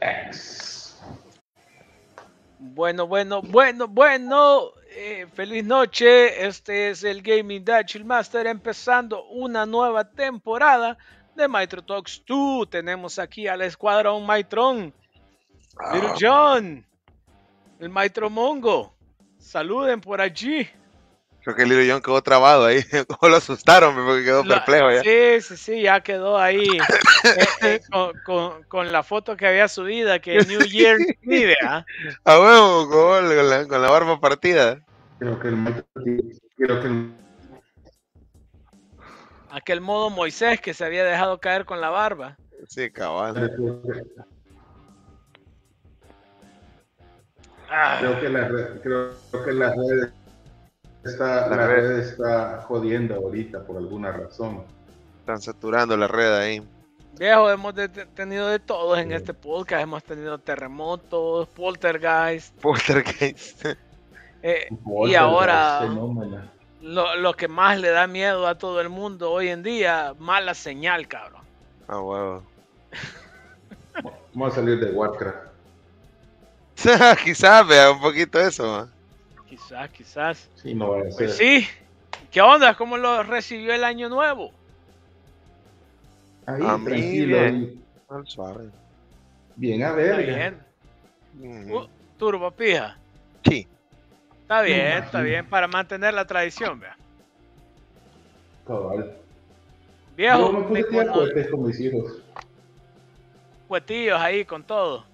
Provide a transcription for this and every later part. X. Bueno. Feliz noche. Este es el Gaming Dad ChillMaster, empezando una nueva temporada de Maitro Talks 2. Tenemos aquí al Escuadrón Maitrón, Little John, el Maitro Mongo. Saluden por allí. Creo que el Little John quedó trabado ahí. ¿Cómo lo asustaron? Porque quedó perplejo ya. Sí, ya quedó ahí. Con la foto que había subida, que New Year vive. A huevo, con la barba partida. Creo que el... Aquel modo Moisés que se había dejado caer con la barba. Sí, cabal. Creo que la red... La red está jodiendo ahorita por alguna razón. Están saturando la red ahí. Viejo, hemos tenido de todos en este podcast. Hemos tenido terremotos, poltergeist. Y ahora lo que más le da miedo a todo el mundo hoy en día, mala señal, cabrón. Ah, huevo. Vamos a salir de Warcraft. Quizás vea un poquito eso, man. Quizás. Sí, no va a ser. Pues sí. ¿Qué onda? ¿Cómo lo recibió el año nuevo? Ahí, a tranquilo. Bien, a ver. Está bien. Turbo pija. Sí. Está bien. Para mantener la tradición, vea. Cabal. Viejo. Yo me puse tirar cohetes con mis hijos. Cuetillos ahí con todo.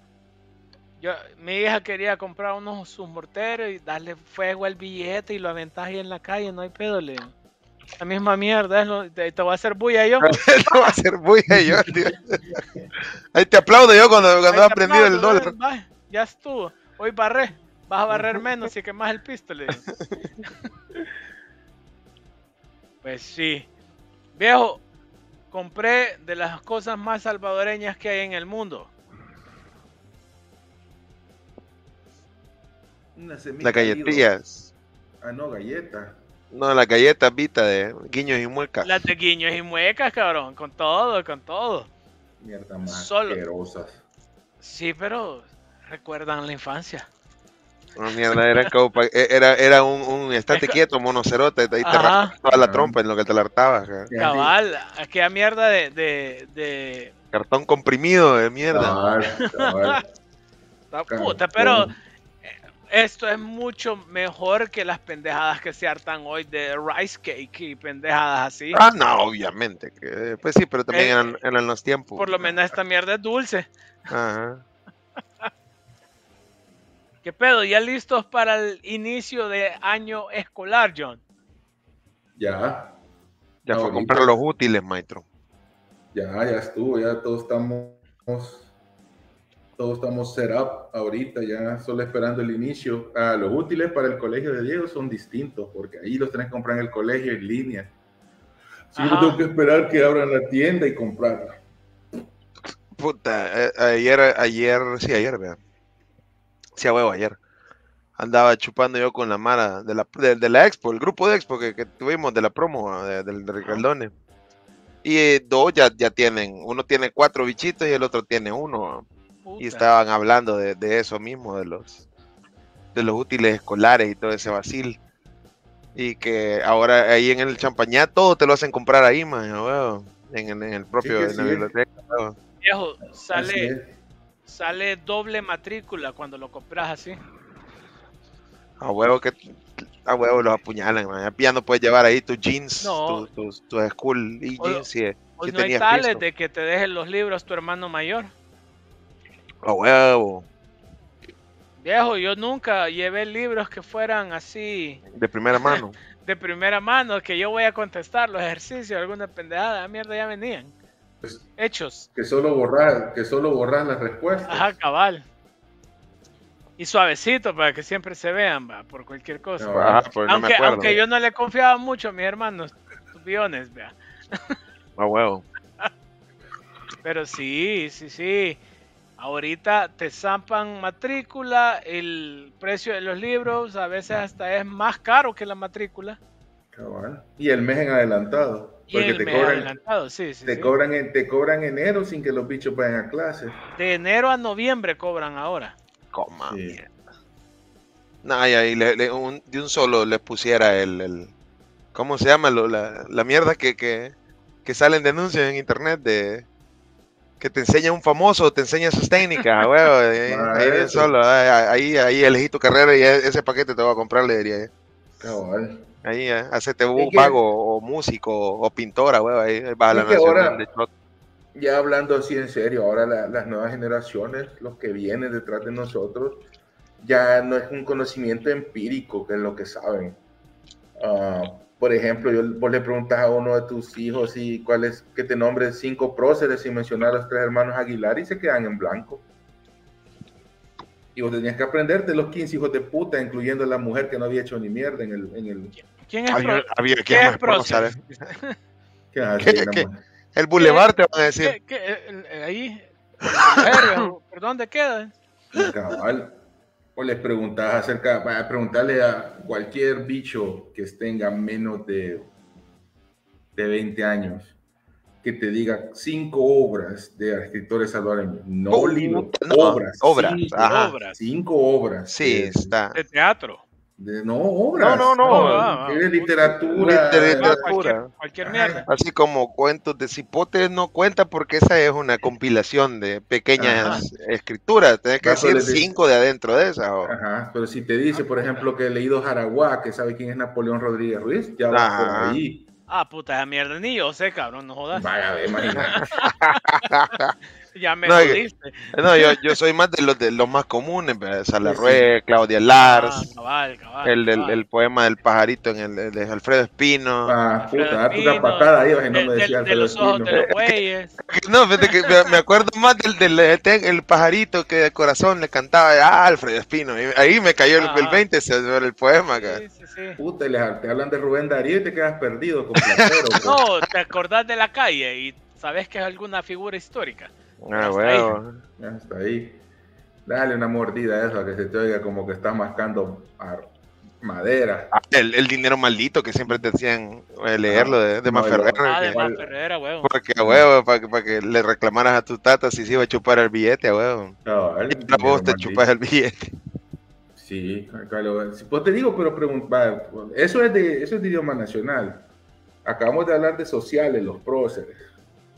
Mi hija quería comprar unos sus morteros y darle fuego al billete y lo aventás ahí en la calle, no hay pedo, le digo. La misma mierda, te voy a hacer bulla yo. Tío. Ahí te aplaudo yo cuando has aprendido el dólar. Ya estuvo, hoy barré, vas a barrer menos y quemás el pisto, le digo. Pues sí, viejo, compré de las cosas más salvadoreñas que hay en el mundo. Las galletillas. Ah, no, galletas. No, las galletas Vita de guiños y muecas. Las de guiños y muecas, cabrón. Con todo. Mierda más solo. Asquerosas. Sí, pero recuerdan la infancia. No, mierda, era un estate quieto, monocerote. Ahí te rascaba toda la trompa en lo que te lartabas. Cabal, aquella mierda de... Cartón comprimido de mierda. Cabal. La puta, pero... Esto es mucho mejor que las pendejadas que se hartan hoy de rice cake y pendejadas así. Ah, no, obviamente. Pues sí, pero también eran los tiempos. Por lo menos esta mierda es dulce. Ajá. ¿Qué pedo? ¿Ya listos para el inicio de año escolar, John? Ya no, fue a comprar los útiles, maestro. Ya estuvo, ya todos estamos set up ahorita, ya solo esperando el inicio. Los útiles para el colegio de Diego son distintos, porque ahí los tenés que comprar en el colegio en línea. Sí, yo tengo que esperar que abran la tienda y comprarla. Puta, ayer, vean. Sí, a huevo, ayer. Andaba chupando yo con la mara de la expo, el grupo de expo que tuvimos de la promo de Ricaldone. Y dos ya tienen, uno tiene 4 bichitos y el otro tiene 1. Y estaban hablando de eso mismo, de los útiles escolares y todo ese vacil. Y que ahora ahí en el champañá todo te lo hacen comprar ahí, man, weón, en el propio, sí, en la biblioteca. Weón. Viejo, sale doble matrícula cuando lo compras así. A huevo los apuñalan, man. Ya no puedes llevar ahí tus jeans, no. tus school y jeans. Si no hay tales visto. De que te dejen los libros tu hermano mayor. A huevo. Viejo, yo nunca llevé libros que fueran así. De primera mano, que yo voy a contestar los ejercicios, alguna pendejada, mierda ya venían. Pues, hechos. Que solo borrar las respuestas. Ajá, cabal. Y suavecito para que siempre se vean, va, por cualquier cosa. No, aunque yo no le confiaba mucho a mis hermanos, tupiones, vea. A huevo. Pero sí. Ahorita te zampan matrícula, el precio de los libros a veces hasta es más caro que la matrícula. Cabal. Y el mes en adelantado. Porque te cobran, te cobran enero sin que los bichos vayan a clase. De enero a noviembre cobran ahora. Coma mierda. Nah, y de un solo les pusiera el ¿cómo se llama? La mierda que salen denuncias en internet de que te enseña un famoso, te enseña sus técnicas, huevo. Ahí de solo, ahí elegí tu carrera y ese paquete te voy a comprar, le diría. Cabal. Ahí, hacete un vago, o músico, o pintora, huevo, ahí va la nación ahora, de shot. Ya hablando así en serio, ahora las nuevas generaciones, los que vienen detrás de nosotros, ya no es un conocimiento empírico que es lo que saben. Por ejemplo, vos le preguntas a uno de tus hijos y que te nombren 5 próceres y mencionar a los 3 hermanos Aguilar y se quedan en blanco. Y vos tenías que aprenderte los 15 hijos de puta, incluyendo la mujer que no había hecho ni mierda en el... ¿Quién es prócer? El bulevar te van a decir. Ahí, ¿por dónde queda? Cabal. O les preguntas acerca, para preguntarle a cualquier bicho que tenga menos de 20 años que te diga 5 obras de escritores salvadoreños. No, libros, no, obras. 5 obras. Sí, está. De teatro. No, obras. No. Es literatura. Cualquier mierda. Así como cuentos de cipote no cuenta porque esa es una compilación de pequeñas escrituras. Tienes que decir 5 de adentro de esa. O... Ajá, pero si te dice, por ejemplo, que he leído Jaraguá, que sabe quién es Napoleón Rodríguez Ruiz, ya va por ahí. Ah, puta, esa mierda ni yo sé, cabrón, no jodas. Vaya, imagínate. Ya me jodiste. No, yo soy más de los más comunes, Salarrué, Claudia Lars, cabal, el poema del pajarito de Alfredo Espino. Ah, puta, una patada ahí, no me decía Alfredo Espino. De los güeyes. No, fíjate que me acuerdo más del pajarito que de corazón le cantaba a Alfredo Espino. Ahí me cayó el 20 sobre el poema. Sí. Puta, y te hablan de Rubén Darío y te quedas perdido con platero. No, te acordás de la calle y sabes que es alguna figura histórica. Ah, bueno. Hasta ahí. Dale una mordida a eso, que se te oiga como que estás mascando madera. El dinero maldito que siempre te hacían leerlo de Maferrera. De Maferrera, huevo. Porque, huevo, para que le reclamaras a tu tata si se iba a chupar el billete, huevo. Y vos te chupas el billete. Sí, claro. Pues te digo, pero preguntar. Eso es de idioma nacional. Acabamos de hablar de sociales, los próceres.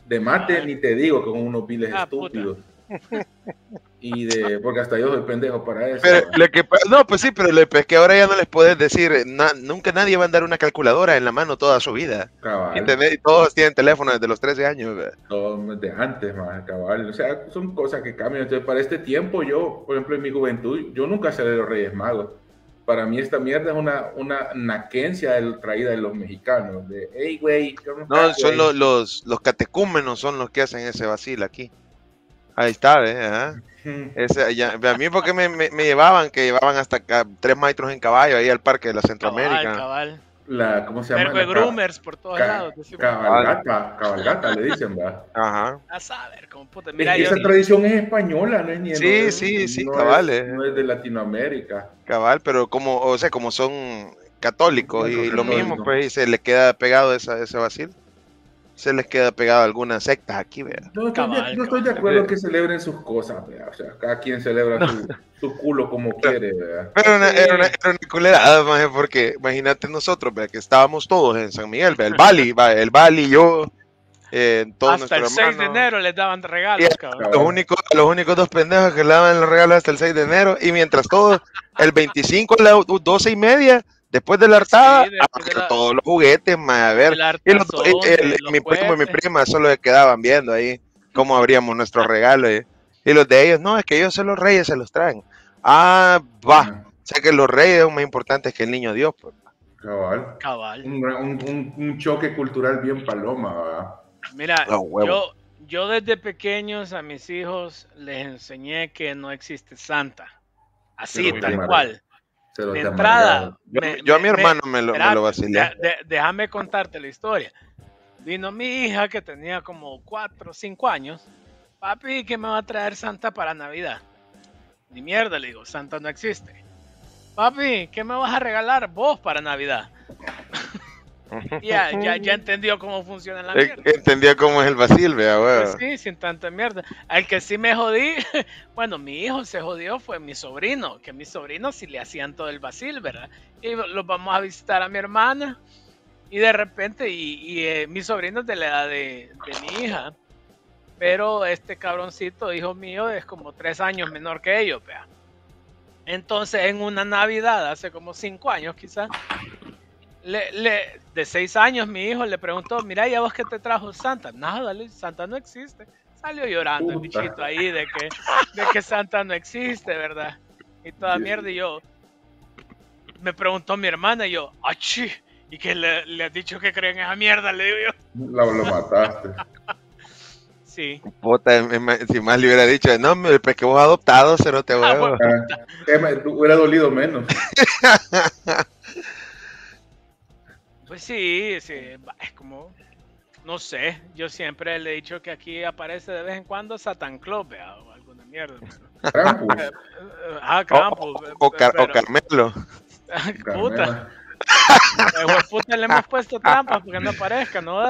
De mate ni te digo, con unos piles estúpidos. Puta. Y porque hasta yo soy pendejo para eso. Pero es que ahora ya no les puedes decir, nunca nadie va a andar una calculadora en la mano toda su vida. Cabal. Y todos tienen teléfono desde los 13 años. Todos de antes, más cabal. O sea, son cosas que cambian. Entonces, para este tiempo, yo, por ejemplo, en mi juventud, yo nunca salí de los Reyes Magos. Para mí esta mierda es una naquencia traída de los mexicanos. De, hey, güey. No, son los catecúmenos son los que hacen ese vacil aquí. Ahí está, ¿ves? A mí porque me llevaban, que llevaban hasta 3 maestros en caballo ahí al parque de la Centroamérica. Cabal. ¿Cómo se llama? Groomers por todos lados. Cabalgata le dicen, va. Ajá. A saber, como puta. Mira, esa tradición es española, no es ni... Sí, cabal. No es de Latinoamérica. Cabal, pero como son católicos y lo mismo, pues se les queda pegado ese vacil. Se les queda pegado algunas sectas aquí, vea. No estoy de acuerdo que celebren sus cosas, vea. O sea, cada quien celebra su culo como quiere, vea. Pero era una culerada, maje, porque imagínate nosotros, vea, que estábamos todos en San Miguel, vea, el Bali, yo, todos hasta el 6 de enero les daban regalos, cabrón. Los únicos 2 pendejos que le daban los regalos hasta el 6 de enero, y mientras todos, el 25 a las 12:30, después de la hartada, todos los juguetes, a ver, mi primo y mi prima solo se quedaban viendo ahí cómo abríamos nuestros regalos. Y los de ellos, no, es que ellos son los reyes, se los traen. Ah, va. O sea que los reyes son más importantes que el niño Dios. Pues. Cabal. Un choque cultural bien paloma, ¿verdad? Mira, yo desde pequeños a mis hijos les enseñé que no existe Santa. Así, tal cual. De entrada, yo a mi hermano me lo vacilé. Déjame contarte la historia. Vino mi hija que tenía como 4 o 5 años. Papi, ¿qué me va a traer Santa para Navidad? Ni mierda, le digo, Santa no existe. Papi, ¿qué me vas a regalar vos para Navidad? Ya entendió cómo funciona la mierda. Entendió cómo es el vacil, vea, weón. Pues sí, sin tanta mierda. Al que sí me jodí, bueno, mi hijo se jodió, fue mi sobrino, que mis sobrinos sí le hacían todo el vacil, ¿verdad? Y los vamos a visitar a mi hermana, y de repente, mis sobrinos de la edad de mi hija, pero este cabroncito, hijo mío, es como 3 años menor que ellos, vea. Entonces, en una Navidad, hace como 5 años quizás, de 6 años mi hijo le preguntó, mira, ¿y a vos qué te trajo Santa? Nada, Santa no existe. Salió llorando el bichito ahí de que Santa no existe, ¿verdad? Y toda mierda. Y yo, me preguntó mi hermana, y yo, ¡achí! ¿Y que le has dicho que creen esa mierda? Le digo yo. Lo mataste. Sí. Puta, si más le hubiera dicho, no, pues que vos adoptado, se no te voy hubiera dolido menos. Pues sí, es como, no sé, yo siempre le he dicho que aquí aparece de vez en cuando Satan Club, ¿vea? O alguna mierda. Krampus. Krampus. O Carmelo. Puta. Pues, puta, le hemos puesto trampas porque no aparezca, ¿no?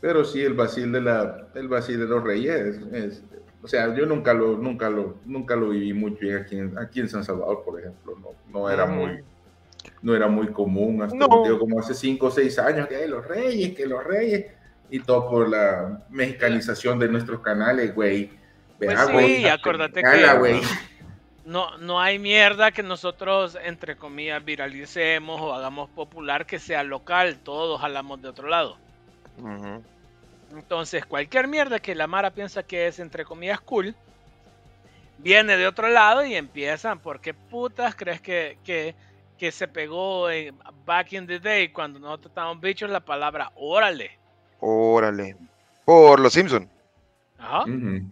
Pero sí, el vacil de los reyes es o sea, yo nunca lo viví mucho aquí en San Salvador, por ejemplo, no era muy común hasta como hace 5 o 6 años que hay los reyes y todo por la mexicanización de nuestros canales, güey. Pues sí, güey, acordate que no hay mierda que nosotros entre comillas viralicemos o hagamos popular que sea local, todos jalamos de otro lado. Uh-huh. Entonces cualquier mierda que la Mara piensa que es entre comillas cool viene de otro lado y empiezan, ¿por qué putas crees que se pegó en back in the day cuando nosotros estábamos bichos la palabra órale por los Simpsons? Ajá. Uh-huh.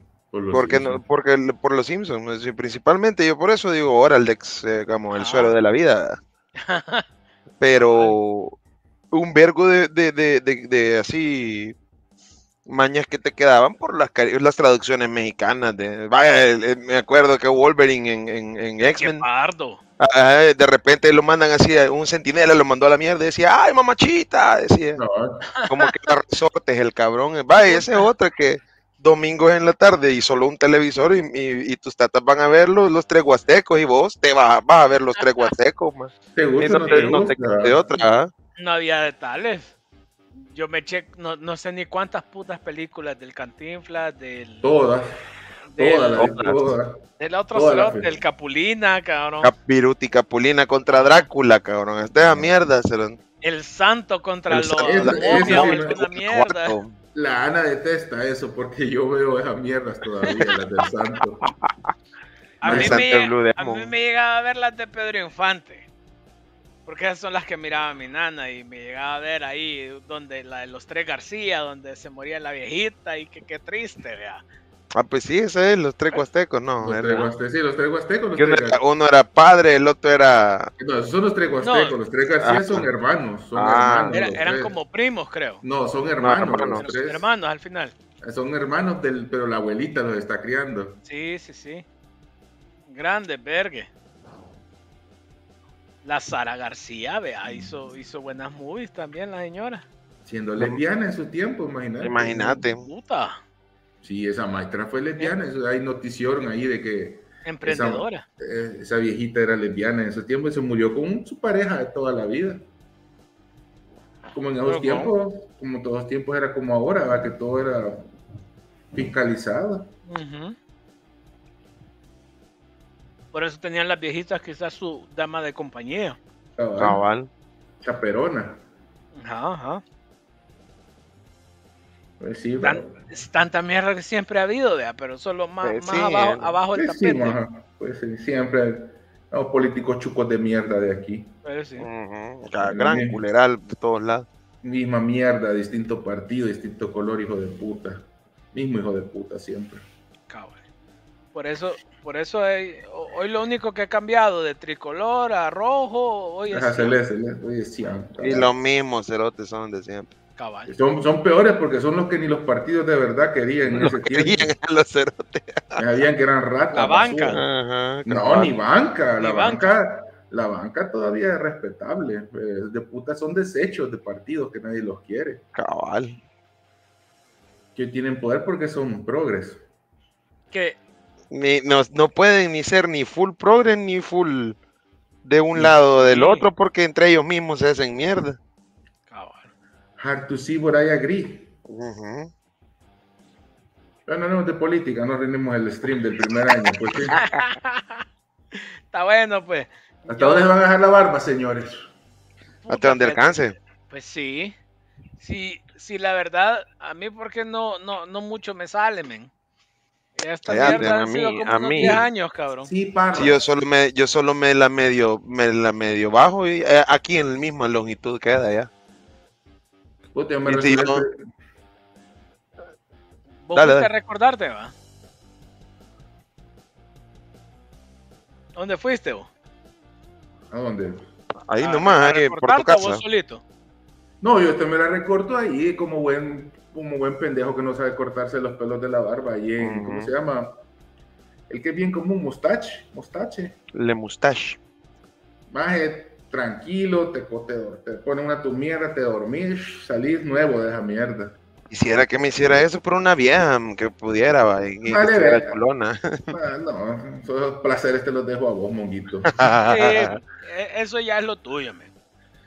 Por los Simpsons principalmente, yo por eso digo Oralex, digamos. Ajá. El suelo de la vida. Pero un vergo de así mañas que te quedaban por las traducciones mexicanas de, vaya, me acuerdo que Wolverine en X-Men, de repente lo mandan así, un centinela lo mandó a la mierda y decía, ay mamachita, decía, no. Como que la resortes el cabrón, vaya, ese es otro que domingos en la tarde y solo un televisor y tus tatas van a ver los 3 huastecos y vos te vas a ver los 3 huastecos, man. ¿Te gusta? No había detalles. Yo me eché, no sé ni cuántas putas películas del Cantinflas, del... Todas. Del otro slot, del Capulina, cabrón. Capulina contra Drácula, cabrón. Esta es la mierda, El Santo contra los... Es mierda. La Ana detesta eso porque yo veo esas mierdas todavía, las del Santo. A mí me llegaba a ver las de Pedro Infante. Porque esas son las que miraba mi nana y me llegaba a ver ahí, donde la de los 3 García, donde se moría la viejita y que qué triste, vea. Ah, pues sí, ese es los 3 huastecos, ¿no? Los 3 huastecos. Uno era padre, el otro era... No, son los 3 huastecos, no. Los 3 García son hermanos. Eran como primos, creo. No, son hermanos. Hermanos al final. Son hermanos, pero la abuelita los está criando. Sí. Grande, vergue. La Sara García, vea, hizo buenas movies también la señora. Siendo lesbiana en su tiempo, imagínate. Puta. Sí, esa maestra fue lesbiana, ahí noticiaron ahí de que... Emprendedora. Esa viejita era lesbiana en su tiempo y se murió con su pareja de toda la vida. Como en esos tiempos, como todos los tiempos era como ahora, ¿verdad? Que todo era fiscalizado. Uh-huh. Por eso tenían las viejitas quizás su dama de compañía. Cabal. Chaperona. Ajá. Pues sí, es tanta mierda que siempre ha habido, ¿vea? Pero solo más, pues más sí, abajo del tapete. Sí, pues sí, siempre los políticos chucos de mierda de aquí. Pues sí. Uh-huh. Gran culeral de todos lados. Misma mierda, distinto partido, distinto color, hijo de puta. Mismo hijo de puta siempre. Cabal. Por eso hoy lo único que ha cambiado de tricolor a rojo, hoy es celeste. Y los mismos cerotes son de siempre. Caballo. Son peores porque son los que ni los partidos de verdad querían en ese tiempo. Querían a los cerotes. Sabían que eran ratas. La banca. Ajá, no, ni banca. La banca todavía es respetable. De puta son desechos de partidos que nadie los quiere. Cabal. Que tienen poder porque son progres. Que no pueden ni ser ni full progres ni full de un lado o del otro porque entre ellos mismos se hacen mierda. Hard to see, but I agree. Uh-huh. Pero no hablemos de política, no reunimos el stream del primer año. Pues, ¿sí? Está bueno, pues. ¿Hasta dónde van a dejar la barba, señores? Puta, hasta donde alcance. Pues sí. Sí, la verdad, a mí porque no mucho me sale, men. Esta mierda han sido como unos 10 años, cabrón. Sí, sí, yo solo me la medio bajo y aquí en la misma longitud queda ya. Puta, me sí, no. Vos fuiste a recordarte, ¿va? ¿Dónde fuiste vos? ¿A dónde? Ahí nomás, por tu casa. ¿Vos solito? No, yo también me la recorto ahí como buen pendejo que no sabe cortarse los pelos de la barba. Ahí en, ¿cómo se llama? El que es bien común, mustache. Le mustache. Maje. Tranquilo, te pones una tu mierda, te dormís, salís nuevo de esa mierda. Quisiera que me hiciera eso por una vieja, que pudiera, va, y vale, que fuera culona. No, esos placeres te los dejo a vos, monguito. Eso ya es lo tuyo, man.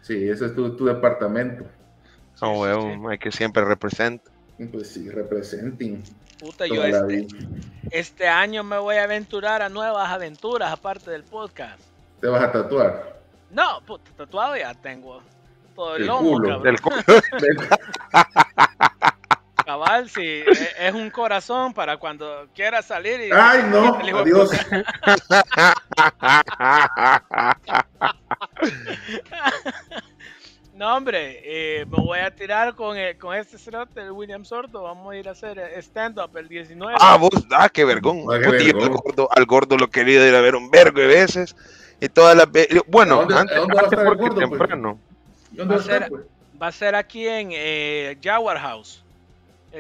Sí, eso es tu departamento. No, oh, huevón, sí. Hay que siempre representar. Pues sí, representing. Puta, yo este año me voy a aventurar a nuevas aventuras, aparte del podcast. ¿Te vas a tatuar? No, puta, tatuado ya tengo. Todo el lomo, culo, del culo. Cabal, sí, es un corazón para cuando quiera salir y... ¡Ay, no! ¡Adiós! No, hombre, me voy a tirar con este cerote, el William Sordo. Vamos a ir a hacer stand-up el 19. ¡Ah, vos! ¡Ah, qué vergón! Ah, qué vergón. Al gordo lo quería ir a ver un vergo de veces. Y todas las veces, bueno, antes porque temprano. Va a ser aquí en Jaguar House.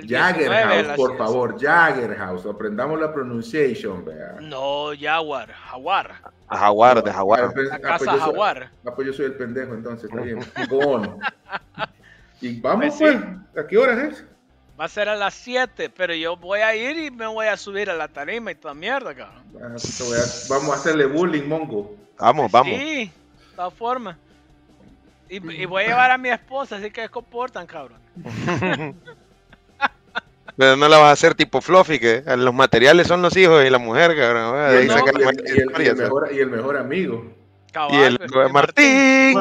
Jagger House, por favor, Jagger House. Aprendamos la pronunciación, vea. No, Jaguar, Jaguar de Jaguar. La casa Jaguar. Pues yo soy el pendejo, entonces, está bien. Y vamos, pues, ¿a qué hora es? Va a ser a las 7, pero yo voy a ir y me voy a subir a la tarima y toda mierda, cabrón. Vamos a hacerle bullying, mongo. Vamos. Sí, de todas formas. Y voy a llevar a mi esposa, así que se comportan, cabrón. Pero no la vas a hacer tipo fluffy, que los materiales son los hijos y la mujer, cabrón. Y el mejor amigo. Cabal, y el Martín.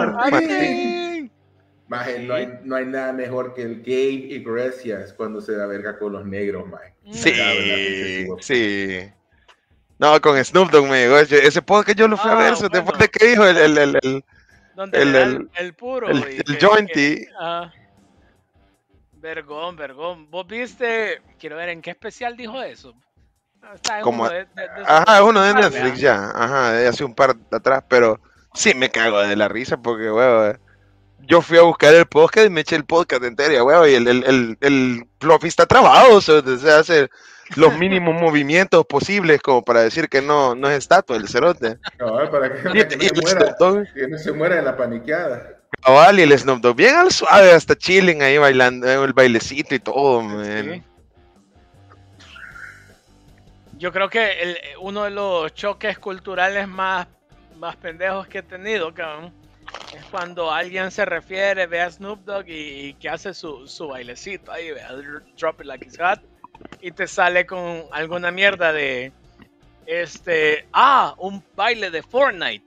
Maje, sí. no hay nada mejor que el Gabe y Gracias cuando se da verga con los negros, maje. Sí. No, con Snoop Dogg me llegó. Ese podcast yo lo fui a ver, bueno. Después de que dijo el puro. El jointy. Vergón. Vos viste, quiero ver en qué especial dijo eso. Es uno de Netflix ya. Ajá, hace un par de atrás, pero sí me cago de la risa porque, huevo. Yo fui a buscar el podcast y me eché el podcast entero, weón, y el fluffy está trabado, se hace los mínimos movimientos posibles como para decir que no es estatua el cerote. Cabal, para que no se muera de la paniqueada. Cabal, y el Snoop Dogg bien al suave, hasta chilling ahí bailando, el bailecito y todo, man. Sí. Yo creo que uno de los choques culturales más pendejos que he tenido, cabrón, es cuando alguien se refiere, ve a Snoop Dogg y que hace su bailecito ahí, ve a Drop It Like It's Hot, y te sale con alguna mierda de un baile de Fortnite.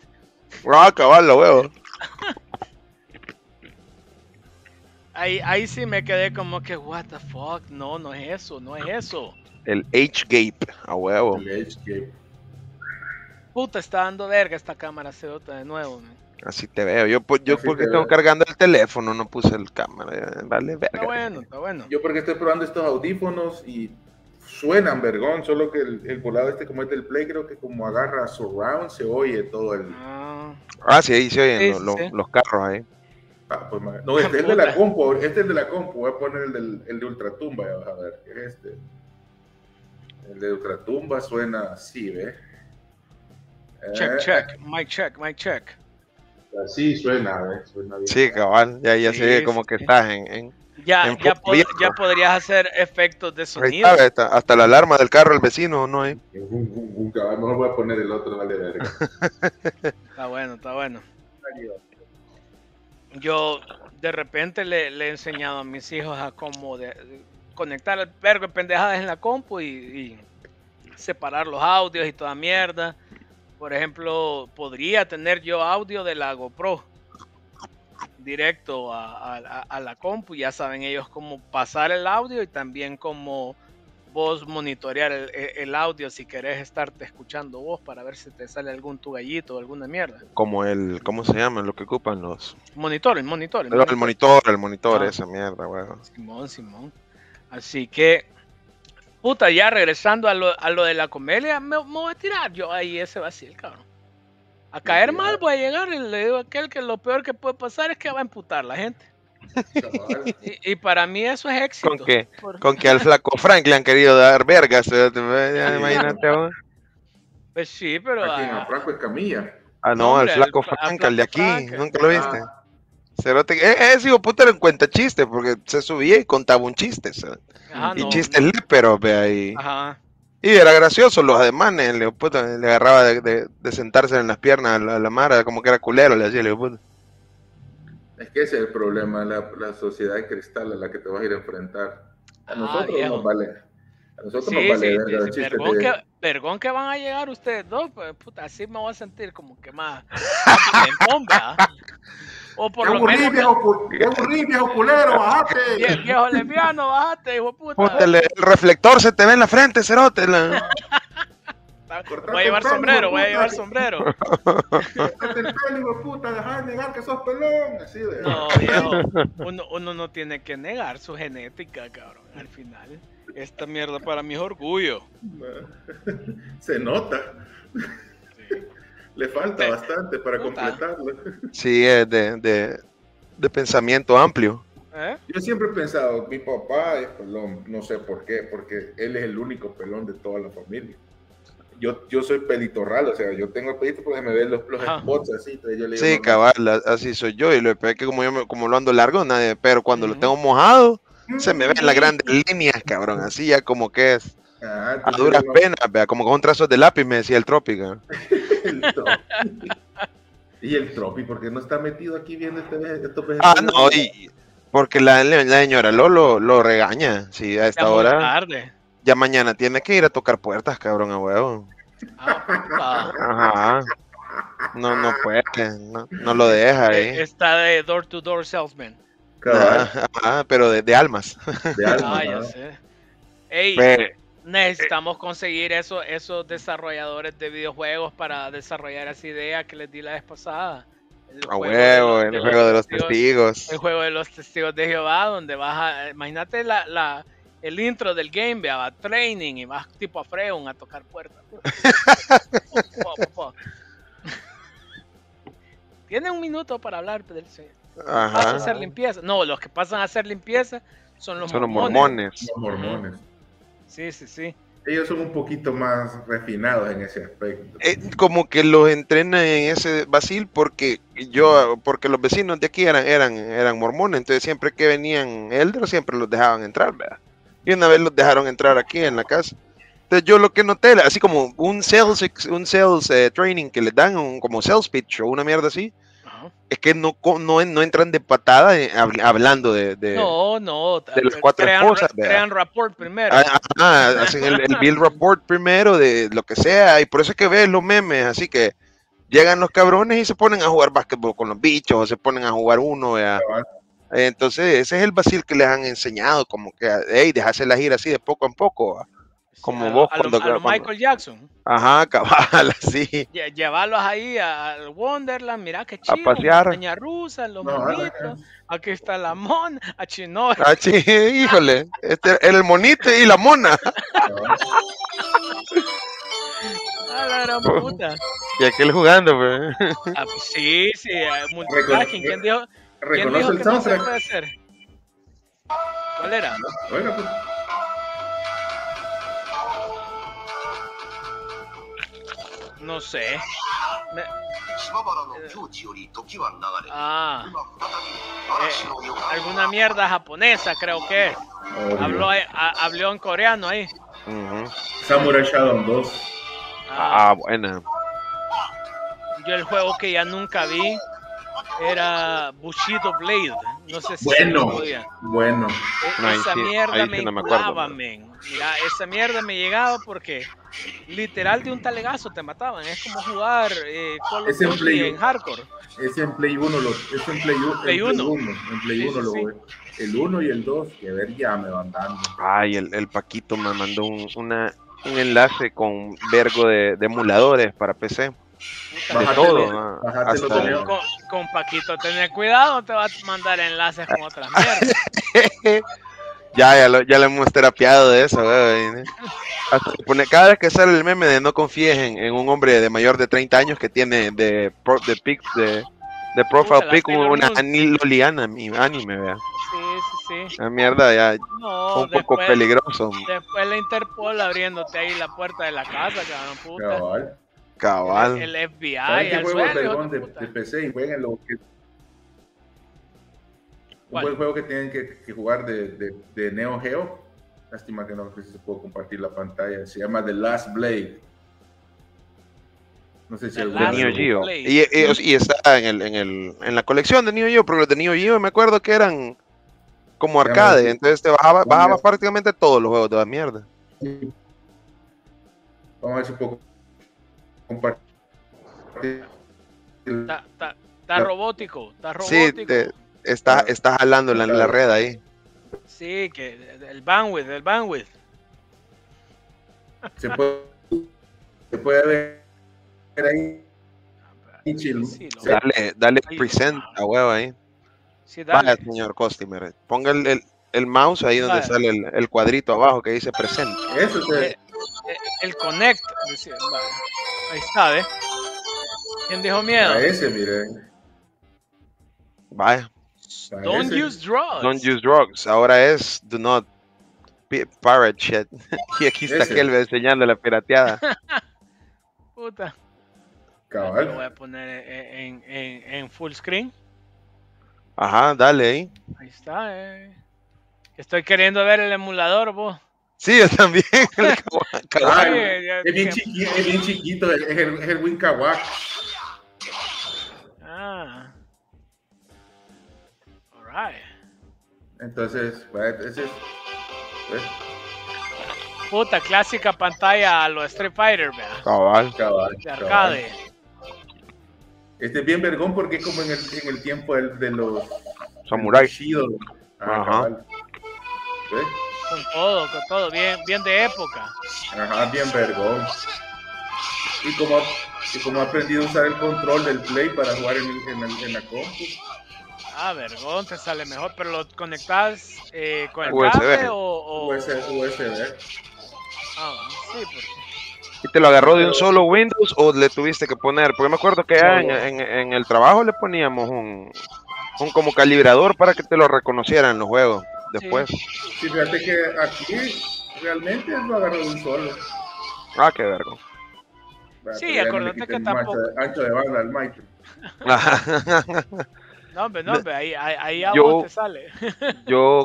Ah, cabal, lo huevo. Ahí sí me quedé como que, what the fuck, no es eso. El H-Gate, a huevo. El H-Gate. Puta, está dando verga esta cámara cedota de nuevo, man. Así te veo, yo porque estoy cargando el teléfono, no puse el cámara, vale, verga. Está bueno. Yo porque estoy probando estos audífonos y suenan vergón, solo que el volado como es del Play, creo que como agarra surround se oye todo el... Ah, sí, ahí se oyen los carros ahí. Ah, pues, no, este es de la compu, este es de la compu, voy a poner el de Ultratumba, ya vas a ver, ¿qué es este? El de Ultratumba suena así, ¿ves? Check, check, mic check, mic check. Así suena, ¿ves? Suena bien. Sí, cabal, ya sí, se ve como que estás ya podrías hacer efectos de sonido. Ahí está, hasta la alarma del carro del vecino, ¿no? Cabal, mejor voy a poner el otro, dale, verga. Está bueno, está bueno. Yo de repente le he enseñado a mis hijos a cómo conectar el vergo de pendejadas en la compu y separar los audios y toda mierda. Por ejemplo, podría tener yo audio de la GoPro directo a la compu. Ya saben ellos cómo pasar el audio y también cómo vos monitorear el audio si querés estarte escuchando vos para ver si te sale algún tu gallito o alguna mierda. Como el, ¿cómo se llama? Lo que ocupan los... El monitor, esa mierda, weón. Simón. Así que, puta, ya regresando a lo de la comedia, me voy a tirar yo ahí ese vacil, cabrón. A caer mal voy a llegar y le digo a aquel que lo peor que puede pasar es que va a emputar la gente. Y para mí eso es éxito. Con que al flaco Frank le han querido dar vergas. Imagínate ahora. Pues sí, pero. ¿A Franco Escamilla? Ah, no, al flaco Frank, al de aquí. Frank, nunca lo viste. Cerote, ese hijo puta era un cuenta chiste porque se subía y contaba un chiste. Ajá, y no, chistes léperos, vea ahí. Ajá. Y era gracioso, los ademanes, le agarraba de sentarse en las piernas a la mara, como que era culero, le hacía, le puta. Es que ese es el problema, la sociedad de cristal a la que te vas a ir a enfrentar. A nosotros nos vale. A nosotros nos vale. Vergón que van a llegar ustedes dos, pues puta, así me voy a sentir como que más en bomba. O por lo menos. Viejo culero, bájate. Viejo lesbiano, bájate, hijo puta. Póntale, el reflector se te ve en la frente, cerote. Voy a llevar sombrero. Cortate el pelo, hijo de puta, dejá de negar que sos pelón. Así de... No, viejo, uno no tiene que negar su genética, cabrón. Al final, esta mierda para mí es orgullo. Se nota. Sí. Le falta bastante para completarlo. Sí, es de pensamiento amplio. ¿Eh? Yo siempre he pensado, mi papá es pelón, no sé por qué, porque él es el único pelón de toda la familia. Yo soy pelitorral, o sea, yo tengo el pelito porque me ven los spots así. Entonces yo le digo, sí, no, cabal, así soy yo. Y lo que es que como lo ando largo, nadie, pero cuando lo tengo mojado, se me ven las grandes líneas, cabrón. Así ya como que es a duras penas, vea, como con trazos de lápiz, me decía el Trópico. Y el Trópico, ¿por qué no está metido aquí viendo estos vegetales? Ah, no, y porque la señora lo regaña, sí, a esta hora. Tarde. Ya mañana tiene que ir a tocar puertas, cabrón, a huevo. Ajá. No puede, no lo deja ahí. Está de door to door salesman. Ajá, pero de almas. De almas. Ah, ya sé. Ey, necesitamos conseguir esos desarrolladores de videojuegos para desarrollar esa idea que les di la vez pasada. A huevo, el juego de los testigos. El juego de los testigos de Jehová, donde vas a... Imagínate el intro del game, vea, va training y vas tipo a Freon a tocar puertas. Tiene un minuto para hablar del señor. Pasan a hacer limpieza. No, los que pasan a hacer limpieza son los mormones. Sí. Ellos son un poquito más refinados en ese aspecto. Como que los entrenan en ese vacil porque los vecinos de aquí eran mormones, entonces siempre que venían elder siempre los dejaban entrar, ¿verdad? Y una vez los dejaron entrar aquí en la casa. Entonces yo lo que noté, así como un sales training que les dan, como sales pitch o una mierda así, es que no entran de patada hablando de las cuatro cosas. Crean rapport primero. Hacen el build rapport primero de lo que sea, y por eso es que ves los memes, así que llegan los cabrones y se ponen a jugar básquetbol con los bichos, o se ponen a jugar uno, ¿verdad? Entonces ese es el vacil que les han enseñado, como que, hey, dejarse la gira así de poco en poco, como vos cuando Michael Jackson. Ajá, cabal, así. Llevarlos ahí al Wonderland, mirá que chido, a pasear. Montaña rusa, los monitos, aquí está la mona, a Chinora. Híjole, este era el monito y la mona. A la gran puta. Y aquel jugando, pues. Sí, multitasking, ¿quién dijo? Reconoce el soundtrack. Puede ser. ¿Cuál era? Bueno, pues. No sé. Me... Ah. Alguna mierda japonesa, creo que es. Habló en coreano ahí. Samurai Shodown 2. Ah, bueno. Yo el juego que ya nunca vi era Bushido Blade. No sé si bueno. Esa mierda me llegaba, men. Mira, esa mierda me llegaba porque literal de un talegazo te mataban. Es como jugar Call of Duty en hardcore. Es en Play 1. Es en Play 1. En Play 1 lo veo. El 1 y el 2, que ver ya me van dando. Ay, el Paquito me mandó un enlace con un vergo de emuladores para PC. De todo, hasta con Paquito, tener cuidado, te va a mandar enlaces con otras mierdas. ya lo hemos terapiado de eso, güey. Cada vez que sale el meme de no confíes en un hombre de mayor de 30 años que tiene de profile pic una loliana anime, vea. Sí. La mierda ya un poco peligroso. Después la Interpol abriéndote ahí la puerta de la casa, cabrón, puta. Cabal. El FBI. ¿Qué juego vergón de PC? Y jueguen lo que... Un buen juego que tienen que jugar de Neo Geo. Lástima que no se puede compartir la pantalla. Se llama The Last Blade. No sé si es de Neo Geo. Y está en la colección de Neo Geo, porque los de Neo Geo me acuerdo que eran como arcade. Entonces te bajaba prácticamente todos los juegos de la mierda. Sí. Vamos a ver si puedo compartir. Está robótico. Sí, está jalando la red ahí. Sí, que el bandwidth. Se puede ver ahí. Dale present a huevo ahí. Sí, dale. Vale, señor Costimer. Ponga el mouse ahí donde sale el cuadrito abajo que dice present. Eso se... El connect. Decía, vale. Ahí está, ¿eh? ¿Quién dijo miedo? A ese, miren. Vaya. Don't use drugs. Ahora es do not pirate shit. Y aquí está Kelvin enseñando la pirateada. Puta. Cabal. Lo voy a poner en full screen. Ajá, dale ahí. Ahí está, Estoy queriendo ver el emulador, vos. Sí, yo también. Es bien chiquito, es el Winkawak. Ah. Alright. Entonces, pues. Puta, clásica pantalla a los Street Fighter, ¿verdad? Cabal. De arcade. Este es bien vergón porque es como en el tiempo de los samuráis. Ajá. ¿Ves? Con todo, bien de época. Ajá, bien vergón. Y como ha aprendido a usar el control del play para jugar en la compu. Ah, vergón, te sale mejor, pero lo conectas con el USB. USB. Ah, sí, porque... ¿Y te lo agarró de un solo Windows o le tuviste que poner? Porque me acuerdo que en el trabajo le poníamos un como calibrador para que te lo reconocieran los juegos. Después. Sí, fíjate que aquí realmente lo agarró de un solo. Ah, qué vergo. Sí, acordate que tampoco. Ancho de banda al Maitro. No, hombre, ahí a vos te sale.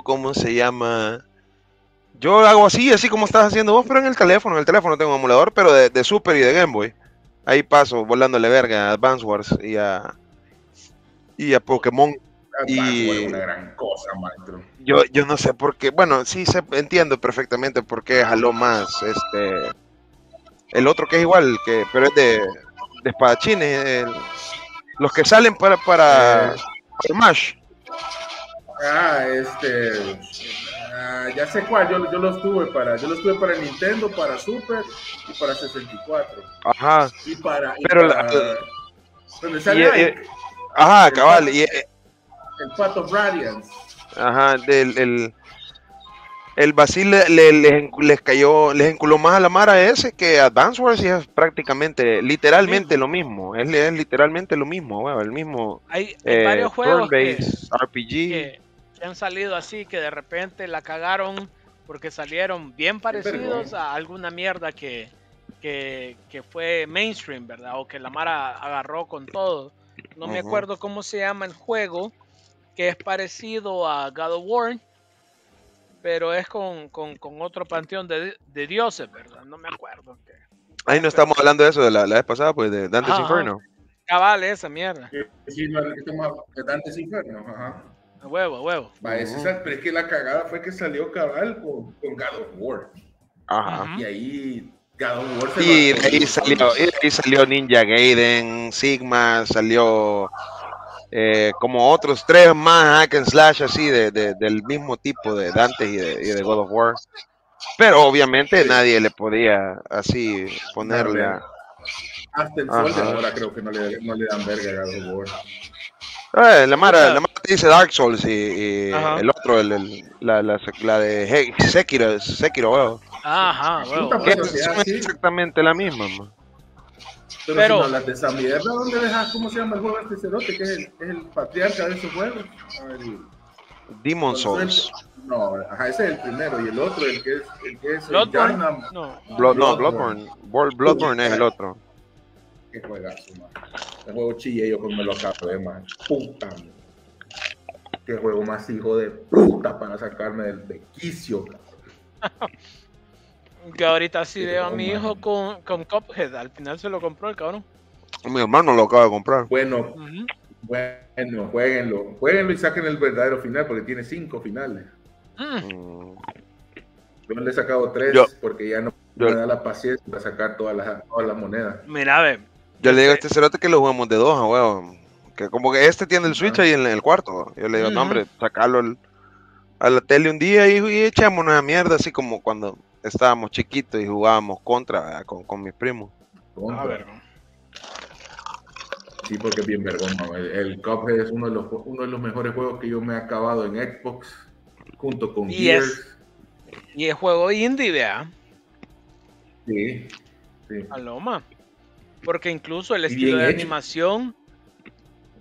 ¿Cómo se llama? Yo hago así como estás haciendo vos, pero en el teléfono. En el teléfono tengo un emulador, pero de Super y de Game Boy. Ahí paso volándole verga a Advance Wars y a Pokémon. Y una gran cosa, maestro. Yo no sé por qué, bueno, entiendo perfectamente por qué jaló más el otro que es igual, pero es de espadachines, los que salen para Smash. Ya sé cuál, yo los tuve para Nintendo, para Super y para 64. Ajá. ¿Dónde sale? Ajá, cabal, y el Path of Radiance. Ajá, el Basil les enculó más a la mara ese que Advance Wars, y es prácticamente, literalmente lo mismo. Es literalmente lo mismo, bueno, el mismo. Hay varios juegos que han salido así, que de repente la cagaron porque salieron bien parecidos a alguna mierda que fue mainstream, ¿verdad? O que la mara agarró con todo. No me acuerdo cómo se llama el juego, que es parecido a God of War, pero es con otro panteón de dioses, ¿verdad? No me acuerdo. Ahí no estamos hablando de eso de la vez pasada, pues, de Dante's Inferno. Cabal, esa mierda. Sí, no, estamos de Dante's Inferno, ajá. A huevo, a huevo. Va, pero es que la cagada fue que salió cabal con God of War. Ajá. Y ahí... Y de ahí salió Ninja Gaiden, Sigma, salió como otros tres más hack and slash así del mismo tipo de Dantes y de God of War. Pero obviamente nadie le podía así ponerle a... Hasta el sol de ahora creo que no le dan verga a God of War. La Mara te dice Dark Souls y el otro, la de Sekiro, huevo. Ajá, huevo. Es exactamente la misma, man. Pero si no hablas de esa mierda, ¿dónde dejas? ¿Cómo se llama el juego este cerote? Que es el patriarca de esos juegos. A ver, Demon Souls. No, ajá, ese es el primero. Y el otro, el que es Bloodborne. Bloodborne es el otro. Qué juegazo, man. El juego chillé yo cuando me lo acabé, man. Puta, man. Qué juego más hijo de puta para sacarme del quicio, cabrón. Que ahorita sí veo a mi hijo con Cuphead. Al final se lo compró el cabrón. Mi hermano lo acaba de comprar. Bueno, bueno, jueguenlo y saquen el verdadero final, porque tiene 5 finales. Yo le he sacado 3 porque ya no me da la paciencia para sacar todas las monedas. Mira, ve. Yo le digo a este cerote que lo jugamos de 2, huevón. Que como que este tiene el Switch ahí en el cuarto. Yo le digo, no, hombre, sacarlo a la tele un día y echémonos a mierda, así como cuando estábamos chiquitos y jugábamos contra con mis primos. A ver. Sí, porque es bien vergón, ¿no? El Cuphead es uno de los mejores juegos que yo me he acabado en Xbox, junto con Gears. Y es juego indie, vea. Sí, sí. Paloma. Porque incluso el estilo de animación,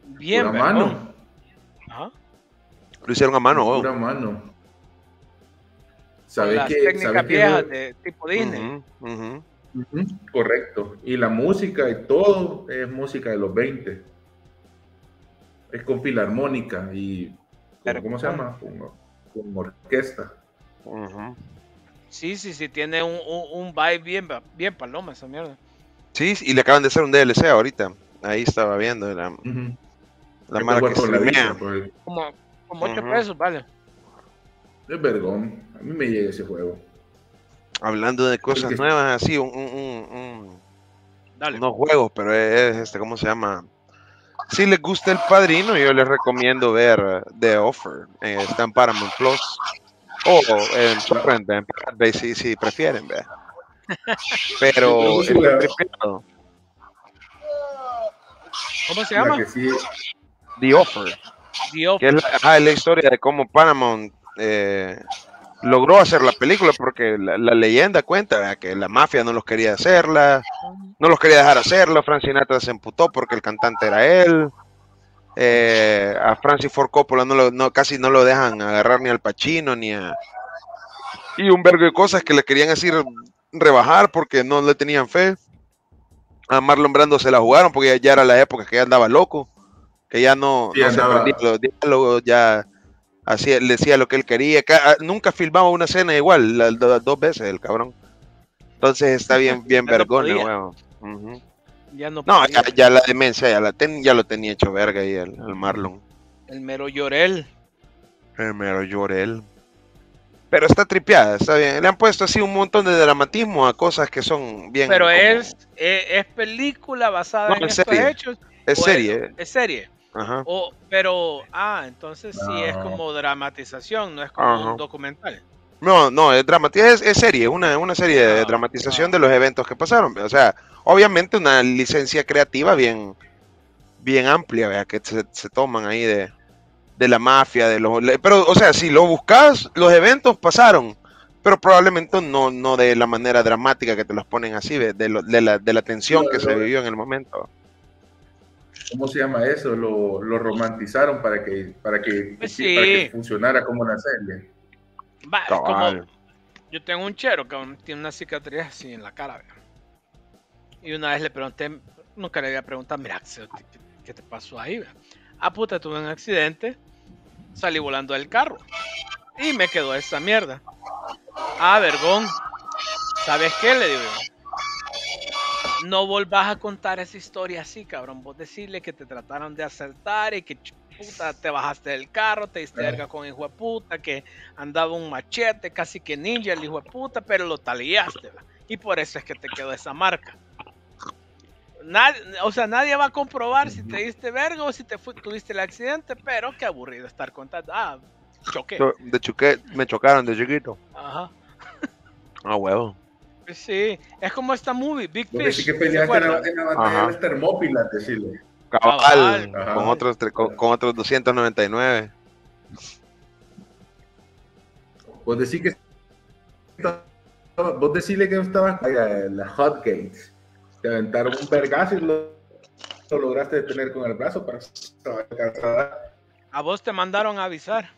bien vergón. Ajá. Lo hicieron a mano, pura mano. Las técnicas viejas de tipo Disney. Correcto. Y la música y todo es música de los 20. Es con filarmónica y... ¿Cómo se llama? Con orquesta. Sí, sí, sí. Tiene un vibe bien paloma esa mierda. Sí, y le acaban de hacer un DLC ahorita. Ahí estaba viendo la marca que streamea. Como 8 pesos, vale. Es vergón, a mí me llega ese juego. Hablando de cosas nuevas, así, unos juegos, pero es ¿cómo se llama? Si les gusta El Padrino, yo les recomiendo ver The Offer. Está en Paramount Plus. O en Pirate Bay, si prefieren, ver. Pero está tripeado. ¿Cómo se llama? The Offer. Que es la historia de cómo Paramount logró hacer la película, porque la leyenda cuenta, ¿verdad?, que la mafia no los quería dejar hacerla. Frank Sinatra se emputó porque el cantante era él. A Francis Ford Coppola casi no lo dejan agarrar ni al Pacino y un vergo de cosas que le querían así rebajar porque no le tenían fe. A Marlon Brando se la jugaron porque ya era la época que ya andaba loco, que ya no se aprendía los diálogos, ya así le decía lo que él quería. Nunca filmaba una escena igual, las 2 veces el cabrón. Entonces está bien vergón, huevón. Ya la demencia ya lo tenía hecho verga ahí el Marlon. El mero llorel. Pero está tripeada, está bien. Le han puesto así un montón de dramatismo a cosas que son bien... Pero como... es película basada en estos hechos. Es serie. Es serie. Ajá. Entonces sí es como dramatización, no es como un documental. No, es serie, es una serie de dramatización de los eventos que pasaron. O sea, obviamente una licencia creativa bien amplia, ¿verdad?, que se toman ahí de la mafia, pero o sea, si lo buscas, los eventos pasaron, pero probablemente no de la manera dramática que te los ponen así, de la tensión que se vivió en el momento. ¿Cómo se llama eso? Lo romantizaron para que funcionara como una serie. Va, como, yo tengo un chero que tiene una cicatriz así en la cara, ¿verdad? Y una vez le pregunté, nunca le había preguntado, mira, ¿qué te pasó ahí? ¿Verdad? Ah, puta, tuve un accidente, salí volando del carro y me quedó esa mierda. Ah, vergón, ¿sabes qué? Le digo yo. No volvás a contar esa historia así, cabrón. Vos decirle que te trataron de asaltar y que puta, te bajaste del carro, te diste verga con hijo de puta, que andaba un machete, casi que ninja el hijo de puta, pero lo taliaste, ¿verdad? Y por eso es que te quedó esa marca. Nadie va a comprobar si te diste verga o si tuviste el accidente, pero qué aburrido estar contando. Ah, choqué. Me chocaron de chiquito. Ajá. Ah, huevo. Sí, es como esta movie, Big Fish. Sí, que peleaste en la batalla de Termópilas, decirle. Cabal, con otros 299. Vos decirle que no estabas en la H-Gate. Te aventaron un vergazo y lo lograste detener con el brazo para alcanzar. A vos te mandaron a avisar.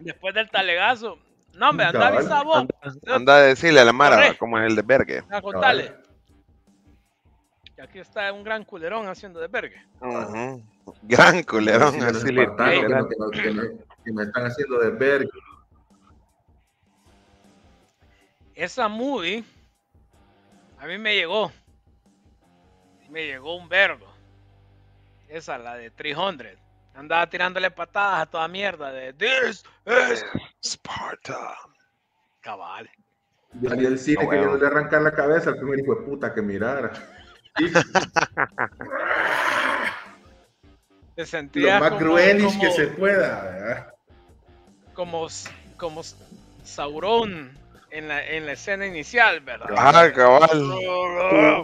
Después del talegazo. No, hombre, anda a avisar vos. Anda a decirle a la mara cómo es el desvergue. Contale. Y aquí está un gran culerón haciendo desvergue. Gran culerón. Que me están haciendo desvergue. Esa movie a mí me llegó. Me llegó un vergo. Esa, la de 300. Andaba tirándole patadas a toda mierda de This is Sparta. Cabal. Yo salí del cine queriéndole arrancar la cabeza al primer hijo de puta que mirara. Te sentías lo más cruelis que se pueda, ¿verdad? Como Sauron en la escena inicial, ¿verdad? Ah, cabal.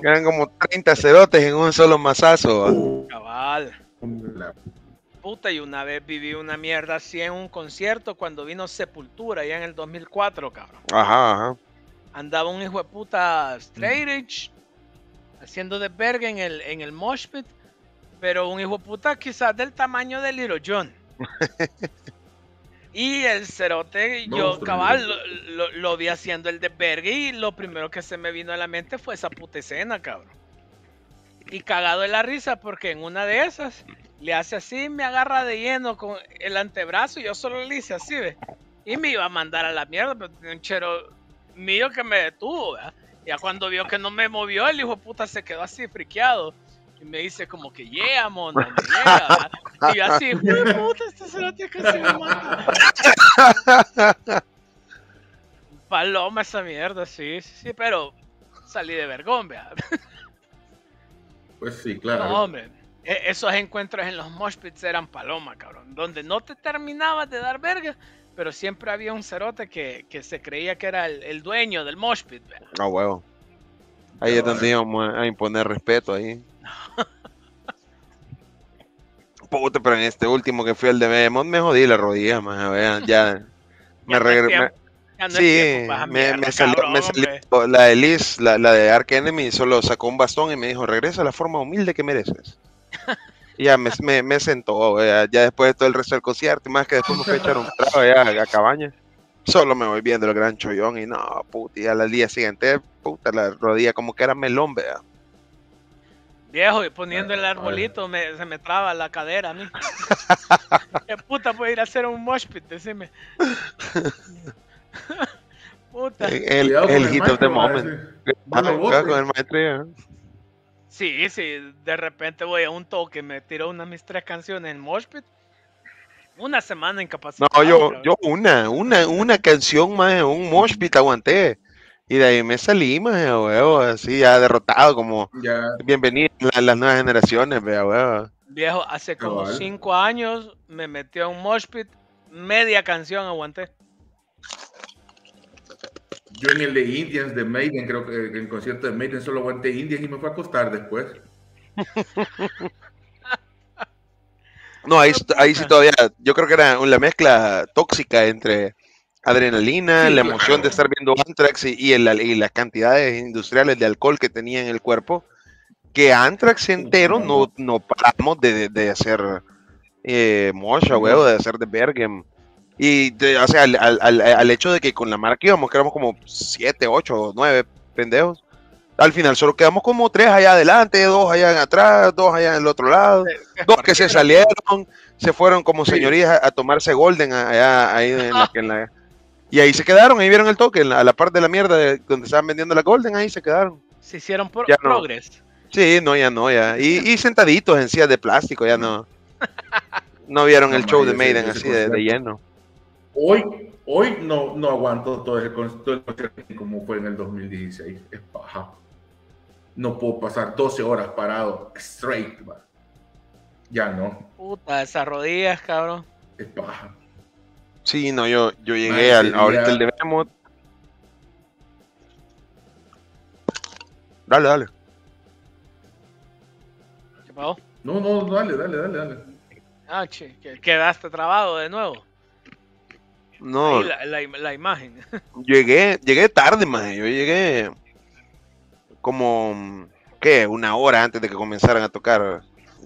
Eran como 30 cerotes en un solo mazazo. Cabal. Puta, y una vez viví una mierda así en un concierto cuando vino Sepultura ya en el 2004, cabrón. Ajá. Andaba un hijo de puta straight edge haciendo desvergue en el mosh pit, pero un hijo de puta quizás del tamaño de Little John. Y el cerote, yo cabal lo vi haciendo el desvergue y lo primero que se me vino a la mente fue esa puta escena, cabrón. Y cagado de la risa porque en una de esas le hace así, me agarra de lleno con el antebrazo y yo solo le hice así, ¿ves? Y me iba a mandar a la mierda, pero tenía un chero mío que me detuvo, ¿verdad? Ya cuando vio que no me movió, el hijo de puta se quedó así friqueado. Y me dice como que, yeah, mono, me llega, ¿verdad? Y yo así, hijo puta, este cerote casi me mata. Paloma esa mierda, sí, pero salí de vergón, ¿verdad? Pues sí, claro. No, hombre. Esos encuentros en los mosh pits eran paloma, cabrón, donde no te terminabas de dar verga, pero siempre había un cerote que se creía que era el dueño del mosh pit. No, huevo. Ahí es donde íbamos a imponer respeto ahí. Puta, pero en este último que fui al de Behemoth me jodí la rodilla, man. Ya me regresé. Sí, me salió la de Liz, la de Ark Enemy, solo sacó un bastón y me dijo, regresa a la forma humilde que mereces. Y ya me sentó, ya después de todo el resto del concierto, más que después me fui a echar un trago ya a cabaña, solo me voy viendo el gran chollón y no, puta, y al día siguiente, puta, la rodilla como que era melón, vea. Viejo, y poniendo el arbolito se me traba la cadera a mí. ¿Qué puta puede ir a hacer un mosh pit? Decime. Puta. El hit of the moment. Cuidado con el maestro. Sí, de repente voy a un toque, me tiró una de mis 3 canciones en mosh pit. Una semana incapacitado. No, yo una canción más en un mosh pit aguanté. Y de ahí me salí, más huevo, así ya derrotado, como bienvenido a las nuevas generaciones, huevo. Viejo, hace como 5 años me metí a un mosh pit, media canción aguanté. Yo en el de Indians de Maiden, creo que en el concierto de Maiden solo aguanté Indians y me fue a acostar después. No, ahí sí todavía, yo creo que era una mezcla tóxica entre adrenalina, sí, la emoción de estar viendo Antrax y las cantidades industriales de alcohol que tenía en el cuerpo, que Antrax entero no paramos de hacer mocha, huevo, de hacer desvergue. Y o sea, al hecho de que con la marca íbamos, que éramos como 7, 8, 9 pendejos, al final solo quedamos como 3 allá adelante, 2 allá atrás, 2 allá en el otro lado, 2 que se salieron, se fueron como señorías a tomarse golden allá, ahí en la y ahí se quedaron, ahí vieron el toque, a la parte de la mierda donde estaban vendiendo la golden, ahí se quedaron. Se hicieron progress. Sí, ya no. Y sentaditos en sillas de plástico, ya no. No vieron el show de Maiden así de lleno. Hoy no aguanto todo el concierto como fue en el 2016. Es paja. No puedo pasar 12 horas parado straight, man. Ya no. Puta, esas rodillas, cabrón. Es paja. Sí, no, yo llegué ahorita el de Behemoth. Dale. ¿Qué pasó? No, dale. Ah, che, quedaste trabado de nuevo. No, la imagen. Llegué tarde, man. Yo llegué como, ¿qué? Una hora antes de que comenzaran a tocar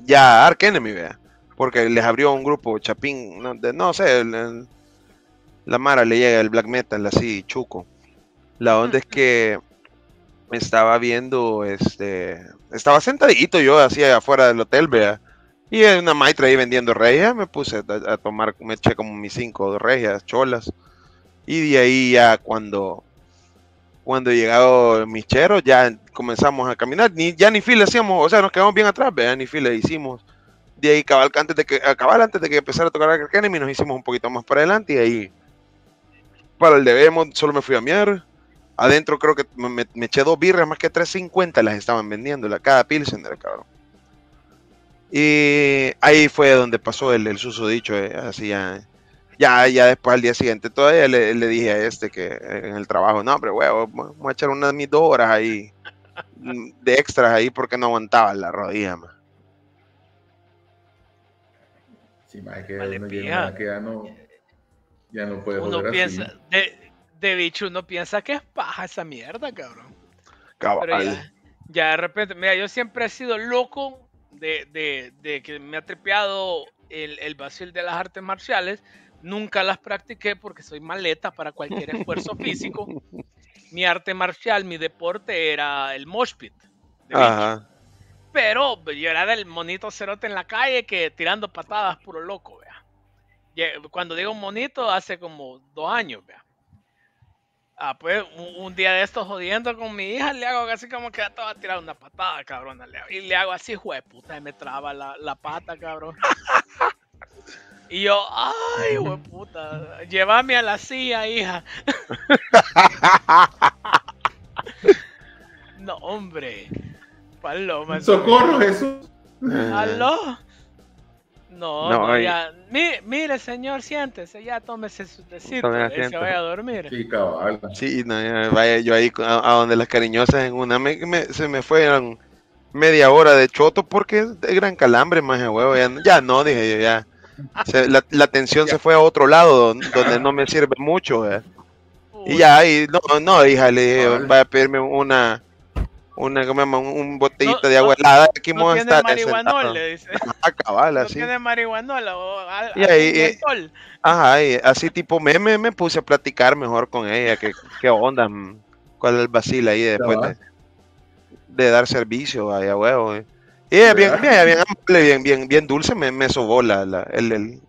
ya Ark Enemy, vea. Porque les abrió un grupo chapín, no sé, la mara le llega el black metal así, chuco. La onda es que me estaba viendo, estaba sentadito yo así afuera del hotel, vea. Y en una Maitra ahí vendiendo regias, me puse a tomar, me eché como mis 5 regias, cholas. Y de ahí ya cuando llegaron mis cheros, ya comenzamos a caminar. Ya ni fila hacíamos, o sea, nos quedamos bien atrás, ¿verdad? Ni fila hicimos. De ahí antes de que empezara a tocar a Ark Enemy, nos hicimos un poquito más para adelante. Y ahí, para el de Behemoth, solo me fui a miar. Adentro creo que me eché 2 birras, más que 3.50 las estaban vendiendo, cada Pilsener, cabrón. Y ahí fue donde pasó el susodicho, así ya después al día siguiente todavía le dije a que en el trabajo, no, pero huevo, voy a echar unas mis 2 horas ahí, de extras ahí porque no aguantaba la rodilla, man. Sí, más que vale, ya no puede volver piensa, así. De bicho uno piensa que es paja esa mierda, cabrón. Ya de repente, mira, yo siempre he sido loco de que me ha tripeado el vacil de las artes marciales. Nunca las practiqué porque soy maleta para cualquier esfuerzo físico. Mi arte marcial, mi deporte era el mosh pit. Ajá. Pero yo era del monito cerote en la calle que tirando patadas puro loco, vea. Cuando digo monito, hace como 2 años, vea. Ah, pues un día de estos jodiendo con mi hija, le hago así como que ya te va a tirar una patada, cabrón. Y le hago así, jueputa, y me traba la pata, cabrón. Y yo, ay, jueputa, llévame a la silla, hija. No, hombre. Paloma. ¡Socorro, Jesús! ¿Aló? No, ya. Mire, señor, siéntese, ya tómese su tecito, se vaya a dormir. Sí, cabrón. Sí, no, vaya yo ahí a donde las cariñosas en una. Se me fueron media hora de choto porque es de gran calambre, más de huevo. Ya no, dije yo, ya. La atención se fue a otro lado donde no me sirve mucho. Y ya, y no, hija, le dije, vaya a pedirme un botellita de agua helada, aquí no vamos a estar. Marihuanol, le dice. Ah, cabal, así. Tiene marihuanol o algo. Ajá, y así tipo me puse a platicar mejor con ella, qué onda, cuál es el vacil ahí después de dar servicio ahí a huevo. Y ella bien amable, bien dulce, me sobó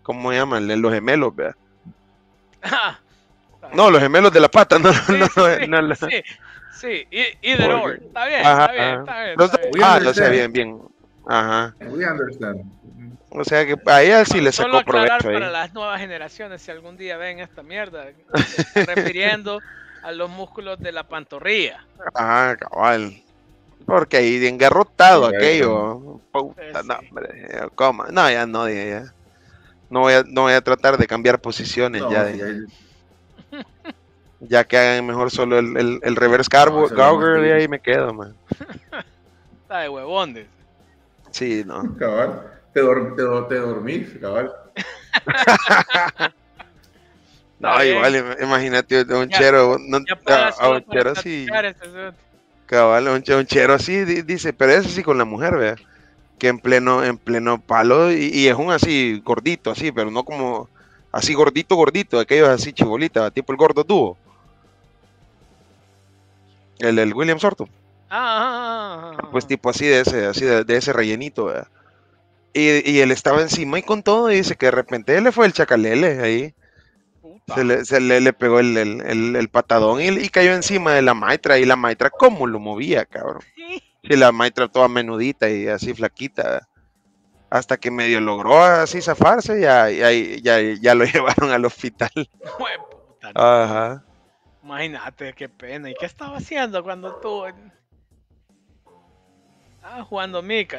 ¿cómo se llaman? Los gemelos, ¿verdad? Ah, no, los gemelos de la pata, no. Sí. Sí, either or, está bien. Lo sé, bien. Ajá. We understand. O sea que a ella sí le sacó provecho ahí. Para las nuevas generaciones, si algún día ven esta mierda, refiriendo a los músculos de la pantorrilla. Ajá, cabal. Porque ahí engarrotado aquello. Puta, no, hombre, coma. No, ya no, ya. No voy a tratar de cambiar posiciones ya. Ya que hagan mejor solo el reverse carbo, Gauger, de ahí me quedo, man. Está de huevón. Sí, no. Cabal, te dormís, cabal. No, ¿sabes? Igual, imagínate, un ya, chero, no, a un chero así. Cabal, un chero así, dice, pero es así con la mujer, vea. Que en pleno palo, y es un así gordito, así, pero no como así gordito, aquellos así chibolita, tipo el gordo tubo. El William Sorto. Ah. Pues tipo así de ese, rellenito, ¿verdad? Y él estaba encima y con todo, y dice que de repente le fue el chacalele ahí. Puta. Se le pegó el patadón y cayó encima de la Maitra, y la Maitra cómo lo movía, cabrón. Sí. Sí, la Maitra toda menudita y así flaquita, ¿verdad? Hasta que medio logró así zafarse, ya lo llevaron al hospital. Puta, no. Ajá. Imagínate, qué pena. ¿Y qué estaba haciendo cuando tú estabas jugando mica?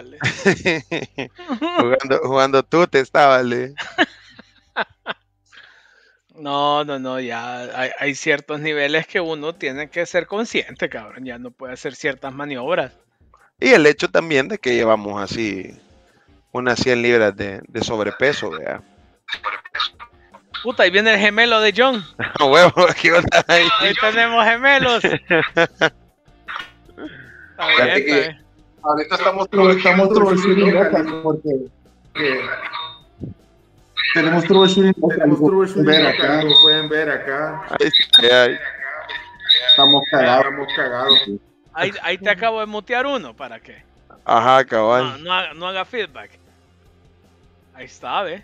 jugando tú te estabas, ¿le? No, ya hay ciertos niveles que uno tiene que ser consciente, cabrón. Ya no puede hacer ciertas maniobras. Y el hecho también de que llevamos así unas 100 libras de sobrepeso, ¿verdad? Puta, ahí viene el gemelo de John. Huevo, aquí está. Ahí tenemos gemelos. Ahorita estamos troubleshooting local porque tenemos troubleshooting acá, lo pueden ver acá. Estamos cagados. Ahí te acabo de mutear uno, ¿para qué? Ajá, cabal. No haga feedback. Ahí está, ¿ves?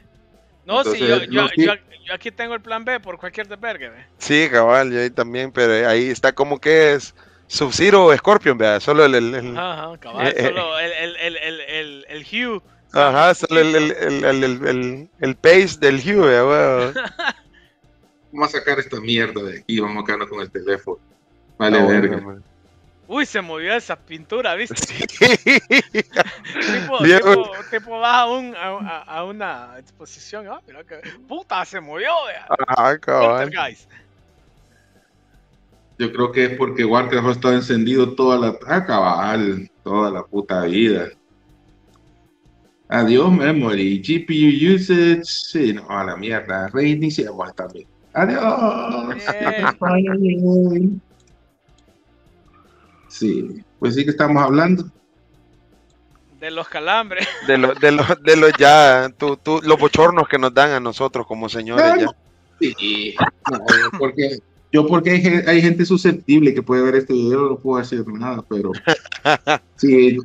No, entonces, sí, yo aquí tengo el plan B por cualquier desvergue, ¿ve? Sí, cabal, yo ahí también, pero ahí está como que es Sub-Zero o Scorpion, ¿verdad? Solo el ajá, cabal, solo el Hue. Ajá, solo el pace del Hue, ¿verdad? Vamos a sacar esta mierda de aquí, vamos a quedarnos con el teléfono. Vale, no, verga. Bueno, uy, se movió esa pintura, ¿viste? Sí. tipo vas a una exposición, ¿no? Mira que, puta, se movió. Ah, cabrón. Yo creo que es porque Warcraft ha estado encendido toda la puta vida. Adiós, memory. GPU usage. Sí, no, a la mierda. Reiniciamos también. Adiós. Bien. Sí, pues sí que estamos hablando de los calambres, de los ya, los bochornos que nos dan a nosotros como señores. Claro. Ya. Sí, no, porque hay gente susceptible que puede ver este video, no puedo hacer nada, pero sí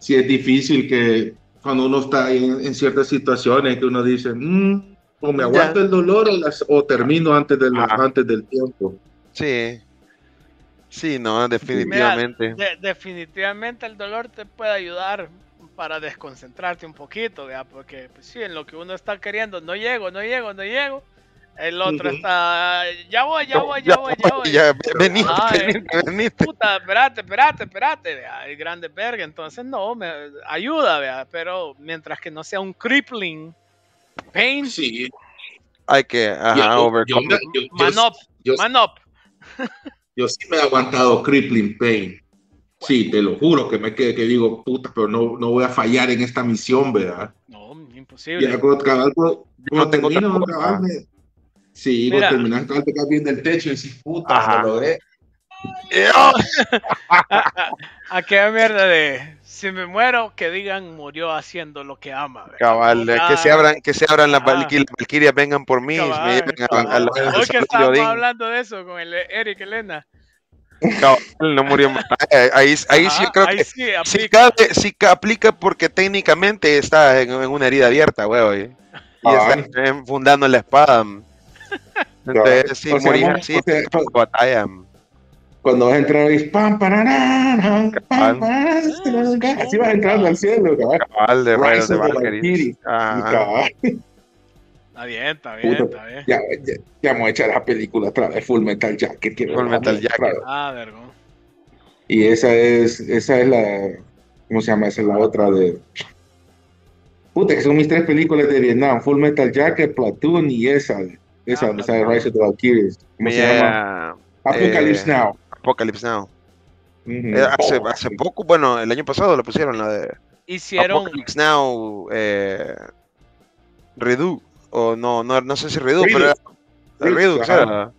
es difícil que cuando uno está en ciertas situaciones que uno dice, o me aguanto el dolor o termino antes del tiempo. Sí. Sí, no, definitivamente. Mira, definitivamente el dolor te puede ayudar para desconcentrarte un poquito, ¿verdad? Porque pues, sí, en lo que uno está queriendo, no llego, el otro está, ya voy. Veniste. Puta, espérate, ¿verdad? El grande verga, entonces no, me ayuda, ¿verdad? Pero mientras que no sea un crippling pain. Sí. Hay que, overcome. Man up. Yo sí me he aguantado crippling pain. Sí, te lo juro que me quedé que digo, puta, pero no voy a fallar en esta misión, ¿verdad? No, imposible. Ya cuando termino, sí, cuando terminas, te caes bien del techo y decís, puta, lo logré. Aquella mierda de, si me muero, que digan, murió haciendo lo que ama, ¿verdad? Cabal, que se abran las valquirias, vengan por mí. Cabal, hoy que estábamos hablando de eso con el Eric Elena. Cabal, no murió más. Ahí sí creo que sí aplica. Sí aplica porque técnicamente está en una herida abierta, güey. Y está enfundando la espada. Entonces, sí, morir así, batalla. Cuando vas a entrar y así vas entrando al cielo, cabal. Cabal de rayos de Valkyrie. Cabal. Está bien. Ya vamos a echar la película otra vez, Full Metal Jacket. Ah, vergón. Y esa es la, ¿cómo se llama? Esa es la otra de, puta, que son mis tres películas de Vietnam, Full Metal Jacket, Platoon y esa de Rise of the Valkyries. ¿Cómo se llama? Apocalypse Now. Apocalypse Now. Hace poco, bueno, el año pasado lo pusieron la de Apocalypse Now, Redo, o no sé si Redo, pero Redux, ajá.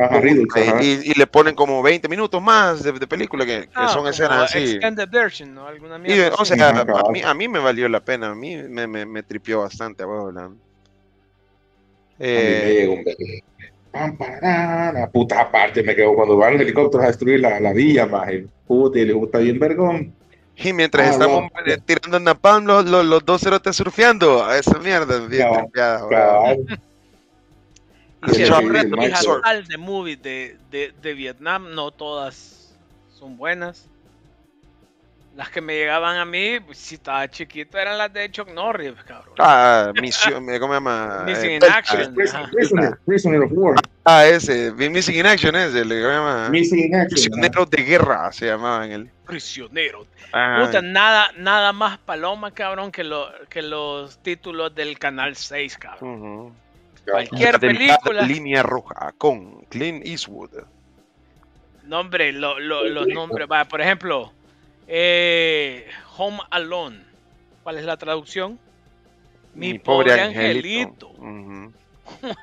Ajá, Redux, ajá. Y le ponen como 20 minutos más de película que son escenas así. Extended version, ¿no? Alguna mierda. O sea, a mí me valió la pena, a mí me tripió bastante, abuela. La puta parte me quedo cuando van los helicópteros a destruir la villa, más puta, y le gusta bien vergón. Y mientras estamos tirando napalm, los dos cerotes surfeando a esa mierda, bien tripiada, y si un reto total de movies de Vietnam, no todas son buenas. Las que me llegaban a mí, pues, si estaba chiquito, eran las de Chuck Norris, cabrón. Misión, ¿cómo se llama? Missing in Action. Prisoner of War. Ese, Missing in Action es el que se llama. Missing in Action. Prisionero de guerra se llamaba en el. Prisionero. Puta, nada más paloma, cabrón, que los títulos del Canal 6, cabrón. Cualquier película. Línea Roja con Clint Eastwood. Nombre, los nombres. Va, por ejemplo, Home Alone. ¿Cuál es la traducción? Mi pobre angelito. What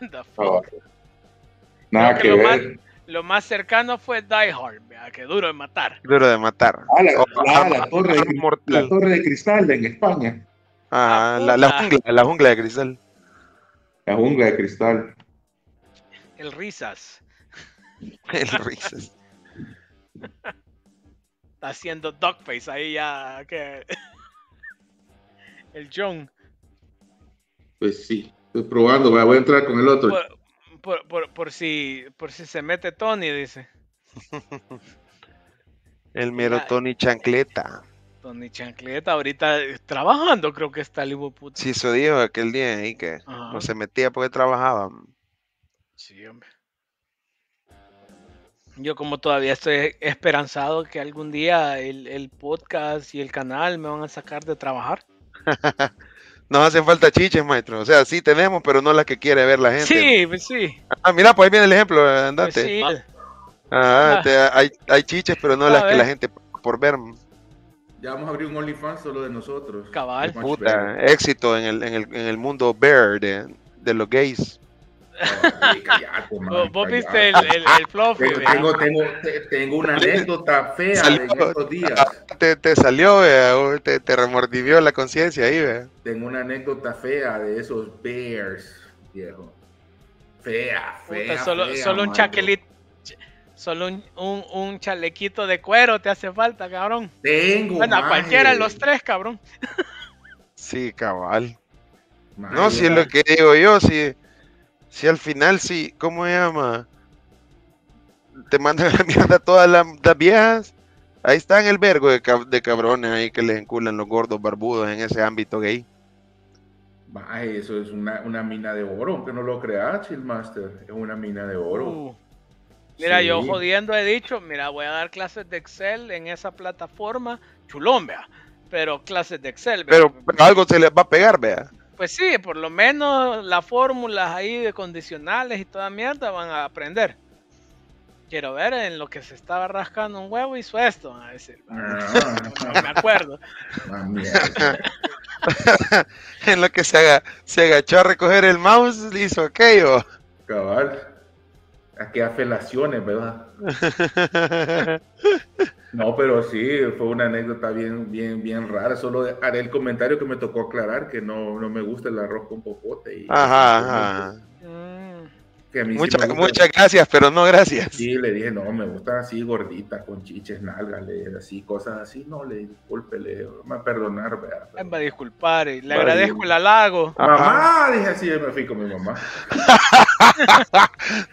the fuck? Nada que ver. Lo más cercano fue Die Hard, ¿verdad? Que duro de matar. Duro de matar. La torre de cristal en España. La jungla de cristal. La jungla de cristal. El risas. El risas. Está haciendo dogface ahí ya. Que... El John. Pues sí, estoy probando. Voy a entrar con el otro. Por si se mete Tony, dice. El mero Tony Chancleta. Tony Chancleta ahorita trabajando, creo que está el hijo puto. Sí, eso dijo aquel día ahí que no se metía porque trabajaba. Sí, hombre. Yo como todavía estoy esperanzado que algún día el podcast y el canal me van a sacar de trabajar. Nos hacen falta chiches, maestro. O sea, sí tenemos, pero no las que quiere ver la gente. Sí, pues sí. Mira, pues ahí viene el ejemplo, andate. Pues sí. Hay chiches, pero no las que la gente por ver. Ya vamos a abrir un OnlyFans solo de nosotros. Cabal. Puta, éxito en el mundo bear de los gays. Callate, man, vos viste el fluffy. Tengo una anécdota fea en estos días. Te salió, vea, te remordivió la conciencia ahí, vea. Tengo una anécdota fea de esos bears, viejo. Fea. Puta, solo un chaquelito. Solo un chalequito de cuero te hace falta, cabrón. Bueno, a cualquiera de los tres, cabrón. Sí, cabal. Madre. No, si es lo que digo yo, si al final, ¿cómo se llama? Te mandan a la mierda todas las viejas. Ahí están el vergo de cabrones ahí que les enculan los gordos barbudos en ese ámbito gay. Ay, eso es una mina de oro, aunque no lo creas, ChillMaster. Es una mina de oro. Mira, yo jodiendo he dicho, mira, voy a dar clases de Excel en esa plataforma, chulón, vea, pero clases de Excel, vea. Pero algo se les va a pegar, vea. Pues sí, por lo menos las fórmulas ahí de condicionales y toda mierda van a aprender. Quiero ver en lo que se estaba rascando un huevo hizo esto, van a decir. No me acuerdo. En lo que se agachó a recoger el mouse, hizo aquello. Cabal. Aquellas felaciones, ¿verdad? No, pero sí, fue una anécdota bien rara. Solo haré el comentario que me tocó aclarar que no me gusta el arroz con popote. Ajá. Muchas gracias, pero no gracias. Sí, le dije, no, me gustan así gorditas, con chiches, nalgas, así, cosas así. No, le disculpe, le va a perdonar, ¿verdad? Va a disculpar, le agradezco el halago. Mamá, dije así, me fui con mi mamá.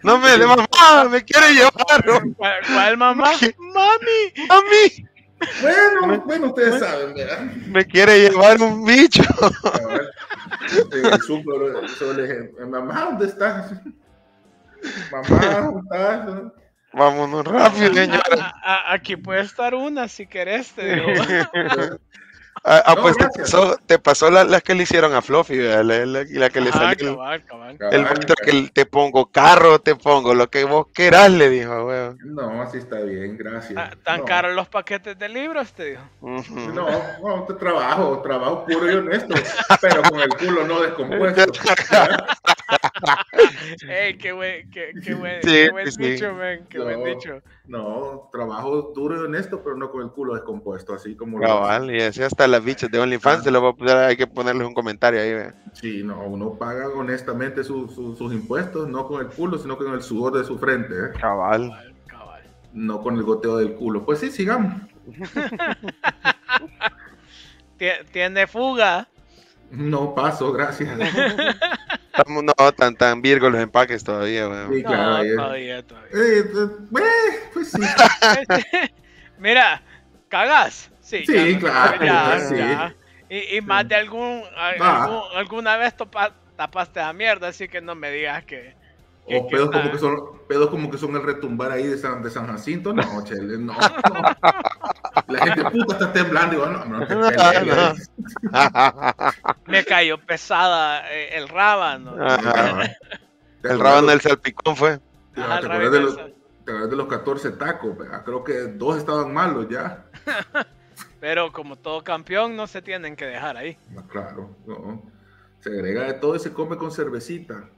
No me de mamá, me quiere llevar. ¿Cuál mamá? Mami. Bueno, ustedes saben, ¿verdad? Me quiere llevar un bicho. Mamá, ¿dónde estás? Mamá, vámonos rápido, señora. Aquí puede estar una si querés, te digo. Pues te pasó las que le hicieron a Fluffy, la que le salió. El te pongo carro, te pongo lo que vos querás, le dijo, weón. No, así está bien, gracias. ¿Tan caros los paquetes de libros, te dijo? No, trabajo puro y honesto, pero con el culo no descompuesto. Ey, qué buen dicho, man. Qué buen dicho. No, trabajo duro y honesto, pero no con el culo descompuesto, así como... Cabal, y así hasta las bichas de OnlyFans, se lo voy a poner, hay que ponerles un comentario ahí, man. Sí, no, uno paga honestamente sus impuestos, no con el culo, sino con el sudor de su frente, ¿eh? Cabal. No con el goteo del culo. Pues sí, sigamos. ¿Tiene fuga? No paso, gracias. Estamos no tan virgo los empaques todavía, weón. Sí, claro, no, todavía. Pues sí. Mira, ¿cagas? Sí, claro. Y más de alguna vez tapaste la mierda, así que no me digas que... O pedos como que son, el retumbar ahí de San Jacinto, no, chele, no. La gente puta está temblando y digo, no. Me cayó pesada el rábano. El rábano del salpicón fue. Ajá, ¿te acuerdas de los 14 tacos? Creo que 2 estaban malos ya. Pero como todo campeón, no se tienen que dejar ahí. Claro, no. Se agrega de todo y se come con cervecita.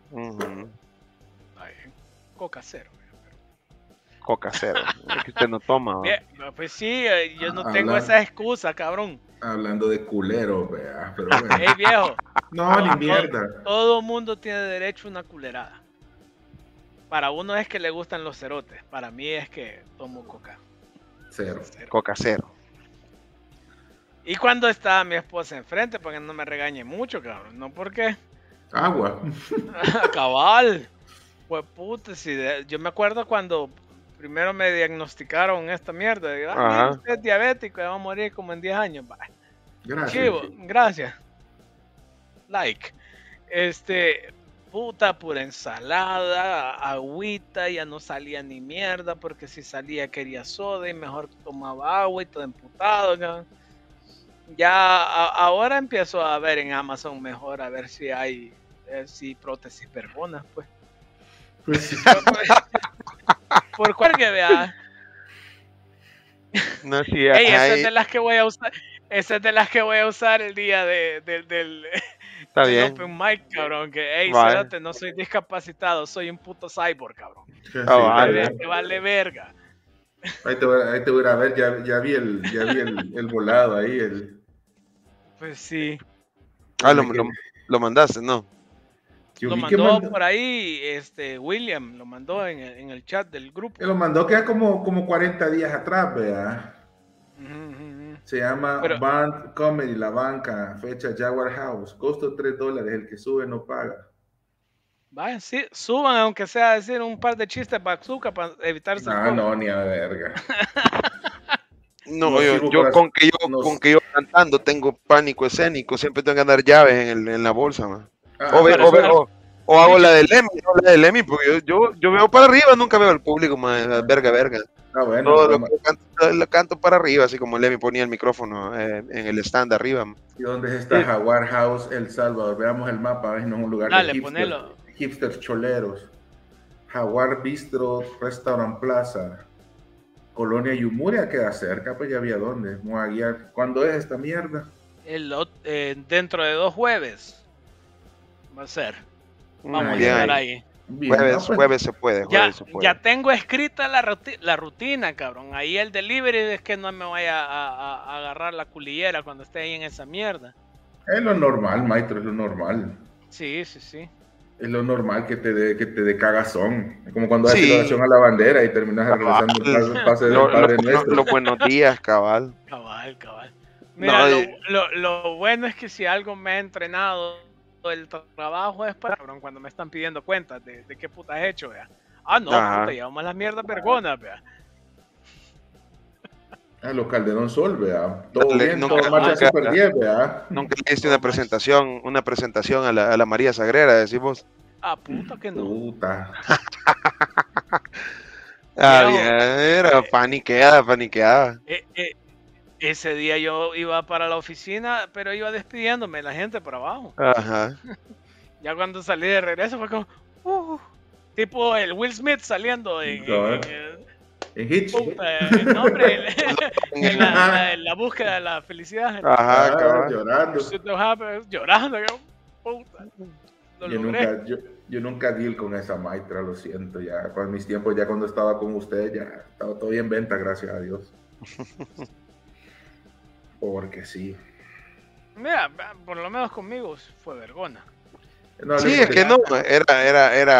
Coca cero. Coca cero. Es que usted no toma. Pues sí, yo no tengo esa excusa, cabrón. Hablando de culero, vea. Pero bueno. Ey, viejo. No, ni mierda. Todo mundo tiene derecho a una culerada. Para uno es que le gustan los cerotes. Para mí es que tomo coca. Cero. Coca cero. Y cuando está mi esposa enfrente, para que no me regañe mucho, cabrón. No, porque... Agua. Cabal. Pues puta, si yo me acuerdo cuando primero me diagnosticaron esta mierda. Digo, usted es diabético y va a morir como en 10 años. Bye. Gracias. Chivo, gracias. Like. Puta, pura ensalada, agüita, ya no salía ni mierda porque si salía quería soda y mejor tomaba agua y todo emputado. ¿No? Ahora empiezo a ver en Amazon mejor a ver si hay prótesis perbonas, pues. Pues, por cual que vea. No, sí, hey, esa es de las que voy a usar. Esa es de las que voy a usar el día del está bien. Open mic, cabrón. Que, hey, vale. Cérate, no soy discapacitado, soy un puto cyborg, cabrón. Sí, vale. Te vale verga. Ahí te voy a ver, ya vi el volado ahí. Pues sí. Lo mandaste, ¿no? Lo mandó por ahí, William, lo mandó en el chat del grupo. Lo mandó que era como 40 días atrás, ¿verdad? Se llama Band Comedy, La Banca, fecha Jaguar House, costo $3, el que sube no paga. Vaya, sí, suban aunque sea a decir un par de chistes bazooka para evitarse. No, ni a verga. No, yo con que yo cantando tengo pánico escénico, siempre tengo que andar llaves en la bolsa, man. O hago la de Lemmy, porque yo veo para arriba, nunca veo al público, más verga. Ah, bueno, lo canto para arriba, así como Lemmy ponía el micrófono en el stand arriba. ¿Y dónde está Jaguar House, El Salvador? Veamos el mapa, a ver si no es un lugar de hipsters choleros. Jaguar Bistro, Restaurant Plaza, Colonia Yumuria queda cerca, pues ya había dónde. ¿Cuándo es esta mierda? Dentro de 2 jueves. Va a ser. Vamos a llegar ahí. Bien, jueves se puede. Ya tengo escrita la rutina, cabrón. Ahí el delivery es que no me vaya a agarrar la culillera cuando esté ahí en esa mierda. Es lo normal, maestro, es lo normal. Sí. Es lo normal que te dé cagazón. Es como cuando haces la oración a la bandera y terminas regresando el pase del Padre Nuestro. Los buenos días, cabal. Cabal. Mira, lo bueno es que si algo me ha entrenado el trabajo es para, cabrón, cuando me están pidiendo cuentas de qué puta has hecho, vea. Puta, llevamos las mierdas vergonas, vea. Los Calderón Sol, vea. Todo bien, todo marcha súper bien, vea. Nunca le hice una presentación a la María Sagrera, decimos. Puta que no. Puta. Era paniqueada. Ese día yo iba para la oficina, pero iba despidiéndome la gente por abajo. Ajá. Ya cuando salí de regreso fue como... tipo el Will Smith saliendo en Hitch. En la búsqueda de la felicidad. Ajá, cabrón. Llorando. Llorando, puta. Yo nunca, yo, Yo nunca deal con esa Maitra, lo siento, ya con mis tiempos, ya cuando estaba con ustedes, ya estaba todo en venta, gracias a Dios. Porque sí. Mira, por lo menos conmigo fue vergona. No, sí, es que no, era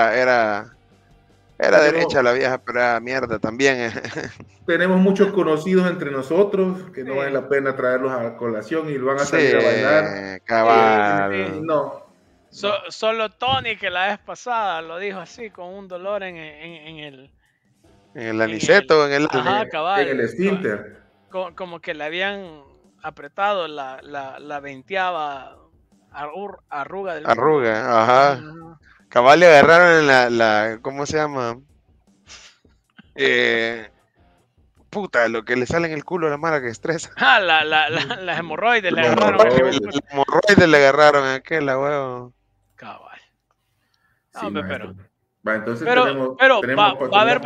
derecha la vieja, pero era mierda también. Tenemos muchos conocidos entre nosotros que no vale la pena traerlos a colación y lo van a salir a bailar. Cabal. No. Solo Tony, que la vez pasada lo dijo así, con un dolor en el aniceto, en el esfínter. Como que le habían apretado la venteaba arruga del... Arruga, ajá. Cabal, le agarraron en la ¿cómo se llama? Puta, lo que le sale en el culo a la mara que estresa. Ah, las hemorroides le agarraron. Las hemorroides le agarraron a aquel, la huevo. Cabal. No, sí, hombre, pero... Va, entonces tenemos va a haber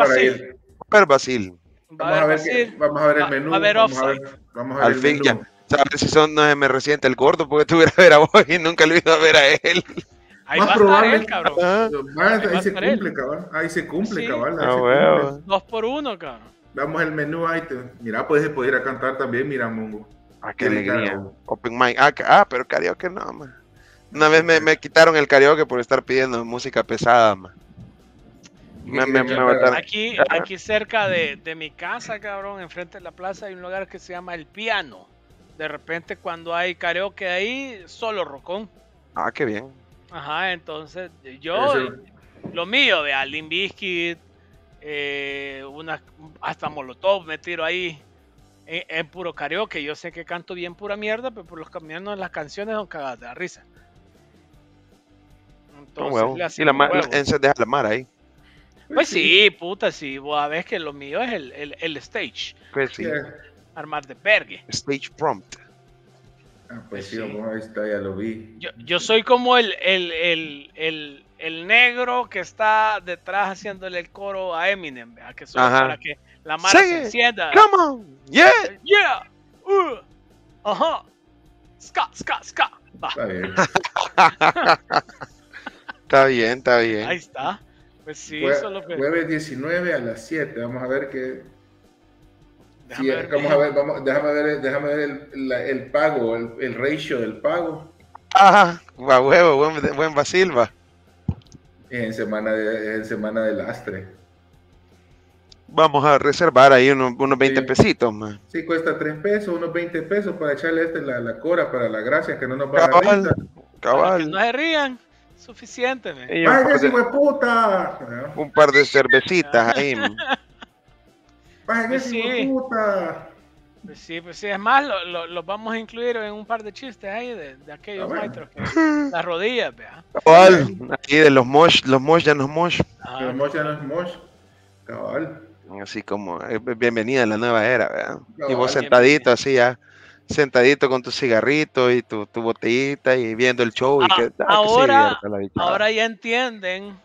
Basil. Vamos a ver el menú. Vamos a ver al fin ya. Sabes si son, no se me resiente el gordo, porque tuviera a ver a vos y nunca lo iba a ver a él. Ahí más probable, cabrón. Ahí se cumple, sí. Cabal. Ah, bueno. 2 por 1, cabrón. Damos el menú ahí. Mira, pues se puede ir a cantar también, mira, Mongo. Ah, qué alegría. Caro. Open mic. Ah, pero karaoke no, man. Una vez me quitaron el karaoke por estar pidiendo música pesada, man. Aquí cerca de mi casa, cabrón, enfrente de la plaza, hay un lugar que se llama El Piano. De repente, cuando hay karaoke ahí, solo rocón. Ah, qué bien. Ajá, entonces yo, lo mío de Alin Biscuit, hasta Molotov me tiro ahí en puro karaoke. Yo sé que canto bien pura mierda, pero por los camiones las canciones son cagadas de la risa. Entonces, se deja la mar ahí. Pues sí, puta, sí. Vos ves que lo mío es el stage. Pues sí. Armar de pergue. Stage prompt. Ah, pues sí, ahí está, ya lo vi. Yo soy como el negro que está detrás haciéndole el coro a Eminem, ¿verdad? Que solo para que la mara se encienda. Come on, yeah, yeah, ajá, ska, ska, ska. Va. Está bien. Está bien, está bien. Ahí está. Pues sí, solo que... Jueves 19 a las 7, vamos a ver qué... Déjame ver el pago, el ratio del pago. Ajá, va huevo, buen Basilva. En semana de lastre. Vamos a reservar ahí unos 20 pesitos más. Sí, cuesta 3 pesos, unos 20 pesos para echarle la cora para la gracia que no nos va a dar. Cabal. No se rían, suficiente. ¡Váyase, hueputa! Un par de cervecitas ahí. Pues sí. Pues sí, es más, los vamos a incluir en un par de chistes ahí de aquellos maestros que las rodillas, vea. Cabal, aquí de los mosh. Los mosh ya no es mosh, cabal. Así como, bienvenida a la nueva era, vea. Y vos sentadito así ya, sentadito con tu cigarrito y tu botellita y viendo el show. Ahora ya entienden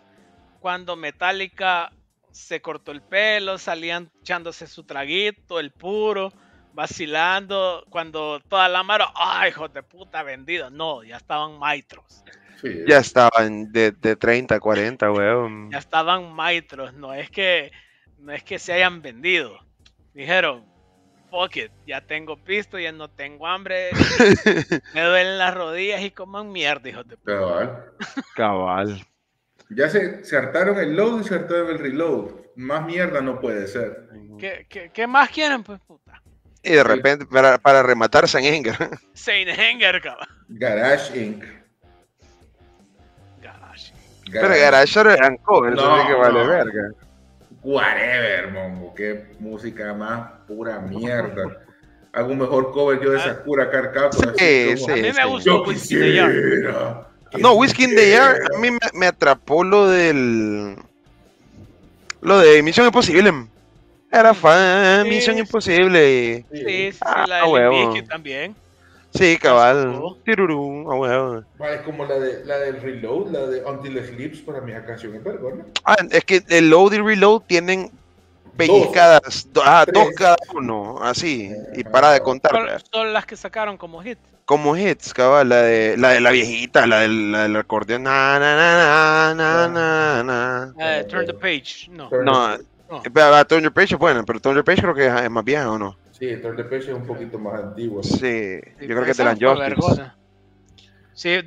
cuando Metallica... se cortó el pelo, salían echándose su traguito, el puro, vacilando, cuando toda la mano, ¡ay, hijo de puta, vendido! No, ya estaban maitros. Sí. Ya estaban de 30, 40, weón. Ya estaban maitros, no es que se hayan vendido. Dijeron, fuck it, ya tengo pisto, ya no tengo hambre, me duelen las rodillas y coman mierda, hijo de puta. Cabal. Ya se hartaron el load y se hartaron el reload. Más mierda no puede ser. ¿Qué más quieren, pues, puta? Y de repente, para rematar, San Enger, cabrón. Garage Inc. Pero Garage eran covers, no sé qué vale verga. Whatever, mongo. Qué música más pura mierda. Hago un mejor cover yo de Sakura Card Captor. Sí. A mí me gustó. Yo quisiera... No, Whiskey in the Air, a mí me atrapó lo de Misión Imposible. Era fan, sí, Misión Imposible. Sí, la de Whiskey también. Sí, cabal. Tirurú, a huevo. Es como la del Reload, la de Until the Sleeps, para mí esa canción es vergüenza. Ah, es que el Load y Reload tienen pellizcadas, dos cada uno, así, y para de contar. Son las que sacaron como hit. Como hits, cabal, la viejita, la del acordeón. Na, na, na, na, na, na, na. Turn the Page, no. No, Turn the Page es buena, pero Turn the Page creo que es más vieja, ¿o no? Sí, Turn the Page es un poquito más antiguo, ¿no? Sí, yo creo que te la Justice. Sí,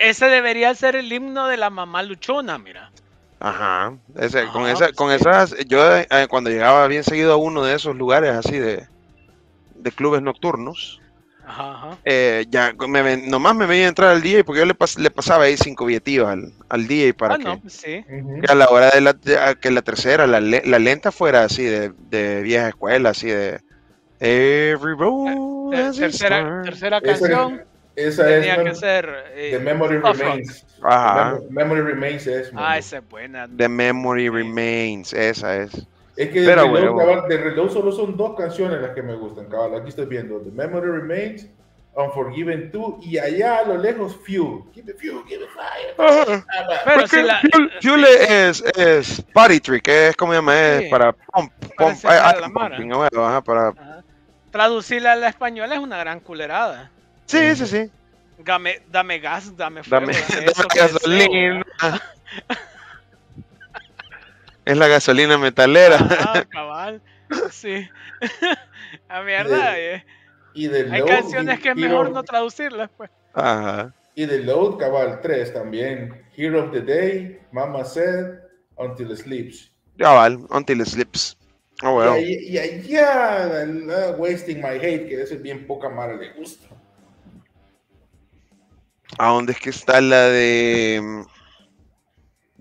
ese debería ser el himno de la mamá luchona, mira. Ajá, ese, ajá, con, esa, sí, con esas, yo cuando llegaba bien seguido a uno de esos lugares así de clubes nocturnos. Ajá. Ya nomás me veía entrar al DJ porque yo le pasaba ahí 5 billetillos al DJ para que a la hora de que la tercera, la lenta fuera así de vieja escuela, así de tercera canción. Esa tenía que ser The Memory Remains. Ajá. Memory Remains es. Esa es buena. The Memory Remains, esa es. Es que pero, de Reloj solo son 2 canciones las que me gustan, cabal. Aquí estoy viendo The Memory Remains, Unforgiven 2 y allá a lo lejos Fuel. Give the Fuel, give the fire. Pero si Fuel es party trick, es como llama, es para pump, ajá, para traducirla al español es una gran culerada. Sí, sí, sí. Dame gas, dame fuego, dame gasolina. Es la gasolina metalera. Ah, cabal. Sí. A mierda. Y de hay Load, canciones que es mejor no traducirlas, pues. Ajá. Y de Load, cabal, 3 también. Hero of the Day, Mama Said, Until It Sleeps. Cabal, Until It Sleeps. Oh, bueno. Yeah, Wasting My Hate, que eso es bien poca madre le gusta. ¿A dónde es que está la de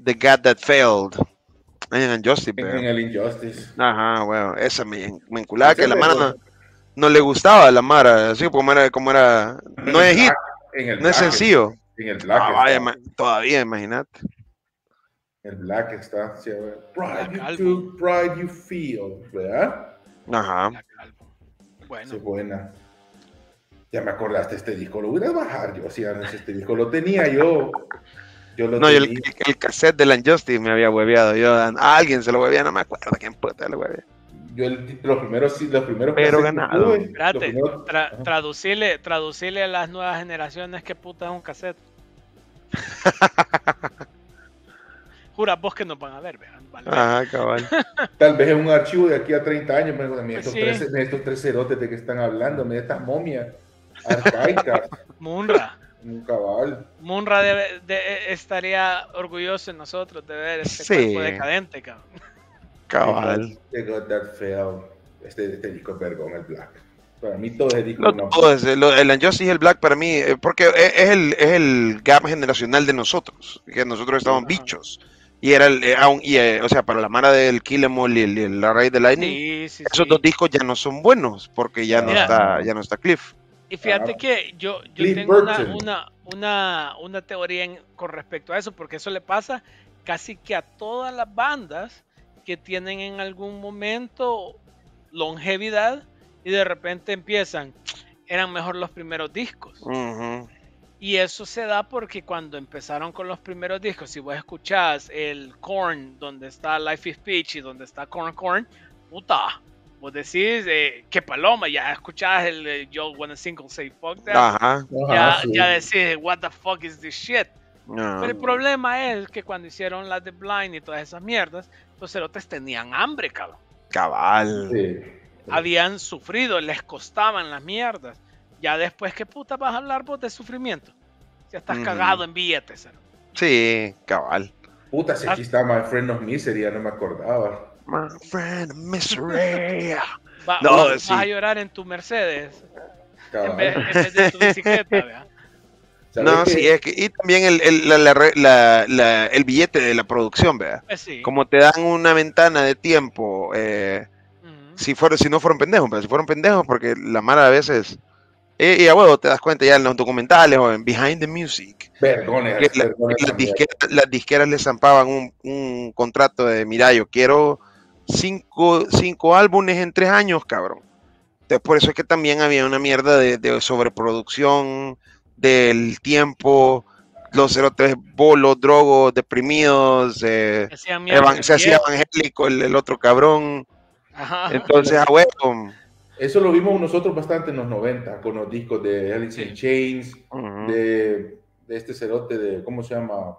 The God That Failed? En el Injustice. Ajá, bueno, esa me enculaba que la mara no le gustaba, la mara, así como era no es hit, no es sencillo. En el Black todavía, imagínate. El Black está, sí, a ver. Pride You Feel, ¿verdad? Ajá. Bueno. Sí, buena. Ya me acordaste, este disco lo voy a bajar yo, sí, este disco lo tenía yo. Yo el cassette de la Injustice me había hueveado. Yo a alguien se lo huevea, no me acuerdo quién puta lo huevea. Yo los primeros pero ganado. Tuve, espérate, primeros... traducirle a las nuevas generaciones que puta es un cassette. Jura vos que nos van a ver, vean. Vale. Ajá, cabal. Tal vez es un archivo de aquí a 30 años, pero mira, estos 3 cerotes de que están hablando, mira estas momias arcaicas. Munra. Un cabal. Munra estaría orgulloso en nosotros de ver este cuerpo decadente, cabrón. Cabal. Este disco es vergón, el Black. Para mí todo es disco. El Injustice y el Black para mí, porque es el gap generacional de nosotros, que nosotros estábamos bichos. Y era o sea, para la mara del Kill Em All y el Array de Lightning, esos 2 discos ya no son buenos, porque ya no está Cliff. Y fíjate que yo tengo una teoría con respecto a eso, porque eso le pasa casi que a todas las bandas que tienen en algún momento longevidad y de repente empiezan, eran mejor los primeros discos. Y eso se da porque cuando empezaron con los primeros discos, si vos escuchás el Korn, donde está Life is Peach y donde está Korn, puta, vos decís, que paloma, ya escuchás el Yo Wanna Single Say Fuck That, ya decís, what the fuck is this shit. Pero el problema es que cuando hicieron las de Blind y todas esas mierdas, los cerotes tenían hambre, cabrón. Cabal. Habían sufrido, les costaban las mierdas. Ya después, ¿qué puta vas a hablar vos de sufrimiento? Ya estás cagado en billetes, ¿no? Sí, cabal. Puta, si aquí está My Friend of Misery, ya no me acordaba. My Friend of Misery. Vas a llorar en tu Mercedes. En vez de tu bicicleta, ¿verdad? No, sí, es que... Y también el billete de la producción, ¿verdad? Como te dan una ventana de tiempo, si no fueron pendejos, pero si fueron pendejos, porque la mara a veces... Y a huevo te das cuenta ya en los documentales o en Behind the Music. Las disqueras le zampaban un contrato de, mira, yo quiero 5 álbumes en 3 años, cabrón. Entonces por eso es que también había una mierda de sobreproducción del tiempo, los 03 bolos, drogos, deprimidos, se hacía evangélico el otro cabrón. Entonces a huevo... Eso lo vimos nosotros bastante en los 90, con los discos de Alice in Chains, de este cerote de, ¿cómo se llama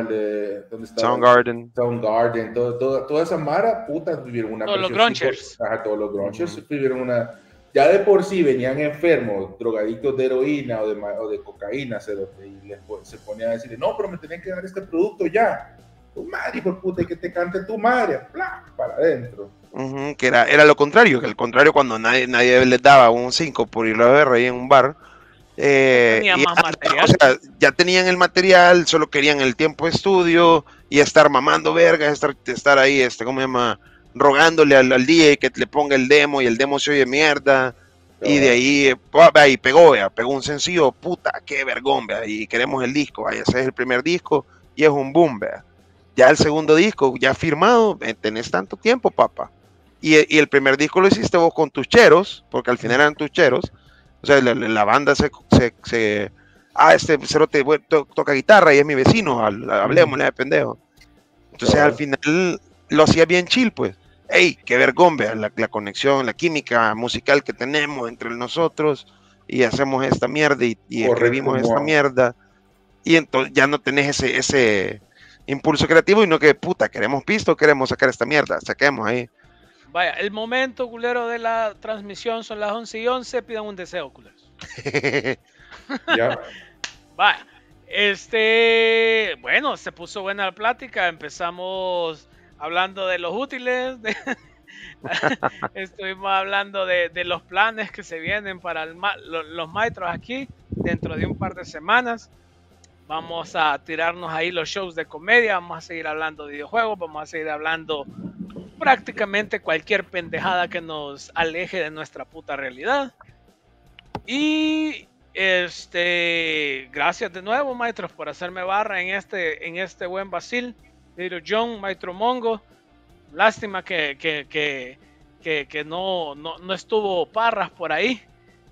el de dónde está? Soundgarden. Soundgarden, toda esa mara, puta, tuvieron una... Todos los grunchers. Ajá, todos los grunchers tuvieron una... Ya de por sí venían enfermos, drogadictos de heroína o de cocaína, cerote, y se ponían a decir, no, pero me tenían que dar este producto ya. Tu madre, por puta, y que te cante tu madre, ¡plá! Para adentro. Que era lo contrario, que al contrario, cuando nadie les daba un 5 por ir a ver ahí en un bar, ya tenían el material, solo querían el tiempo de estudio y estar mamando vergas, estar ahí, ¿cómo se llama? Rogándole al DJ que le ponga el demo, y el demo se oye mierda. Y de ahí, ahí pegó un sencillo, puta, qué vergón, vea, y queremos el disco, vea, ese es el primer disco y es un boom, vea. Ya el segundo disco, ya firmado, tenés tanto tiempo, papá. Y el primer disco lo hiciste vos con tus cheros, porque al final eran tus cheros. O sea, la banda este cerote toca guitarra y es mi vecino, hablemosle de pendejo. Entonces al final lo hacía bien chill, pues. Ey, qué vergón, vea, la conexión, la química musical que tenemos entre nosotros, y hacemos esta mierda, y escribimos esta mierda. Y entonces ya no tenés ese impulso creativo, y no que, puta, queremos pisto, queremos sacar esta mierda, saquemos ahí. Vaya, el momento, culero, de la transmisión son las 11:11, pidan un deseo, culeros. Ya. Vaya, bueno, se puso buena la plática, empezamos hablando de los útiles, estuvimos hablando de los planes que se vienen para los maestros aquí, dentro de un par de semanas. Vamos a tirarnos ahí los shows de comedia, vamos a seguir hablando de videojuegos, vamos a seguir hablando prácticamente cualquier pendejada que nos aleje de nuestra puta realidad. Y gracias de nuevo, maestros, por hacerme barra en este buen vacil. Little John, Maestro Mongo, lástima que no estuvo Parras por ahí.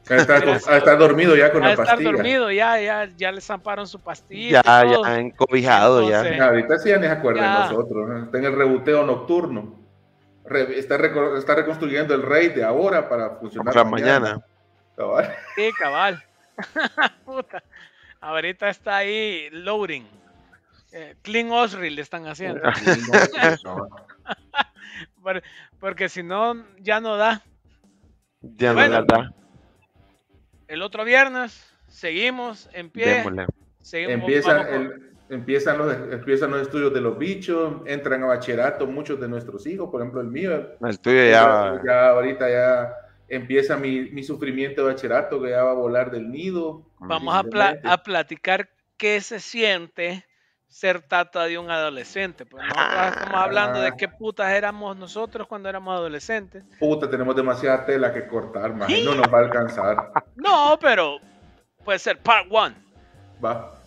Está dormido ya con la pastilla. Está dormido ya le zamparon su pastilla. Ya encobijado. Entonces, ya. Ahorita sí ya les acuerdan nosotros. Está en el reboteo nocturno. Está reconstruyendo el rey de ahora para funcionar para mañana. Cabal. Sí, cabal. Puta. Ahorita está ahí loading. Clean Osri le están haciendo. Porque si no, ya no da. Ya bueno, no da. El otro viernes seguimos en pie. Empiezan los estudios de los bichos, entran a bachillerato muchos de nuestros hijos, por ejemplo el mío. El tuyo ya ahorita ya empieza mi sufrimiento de bachillerato, que ya va a volar del nido. Vamos a platicar qué se siente ser tata de un adolescente. Pues nosotros estamos hablando de qué putas éramos nosotros cuando éramos adolescentes. Puta, tenemos demasiada tela que cortar, man. No nos va a alcanzar. No, pero puede ser part one. Va.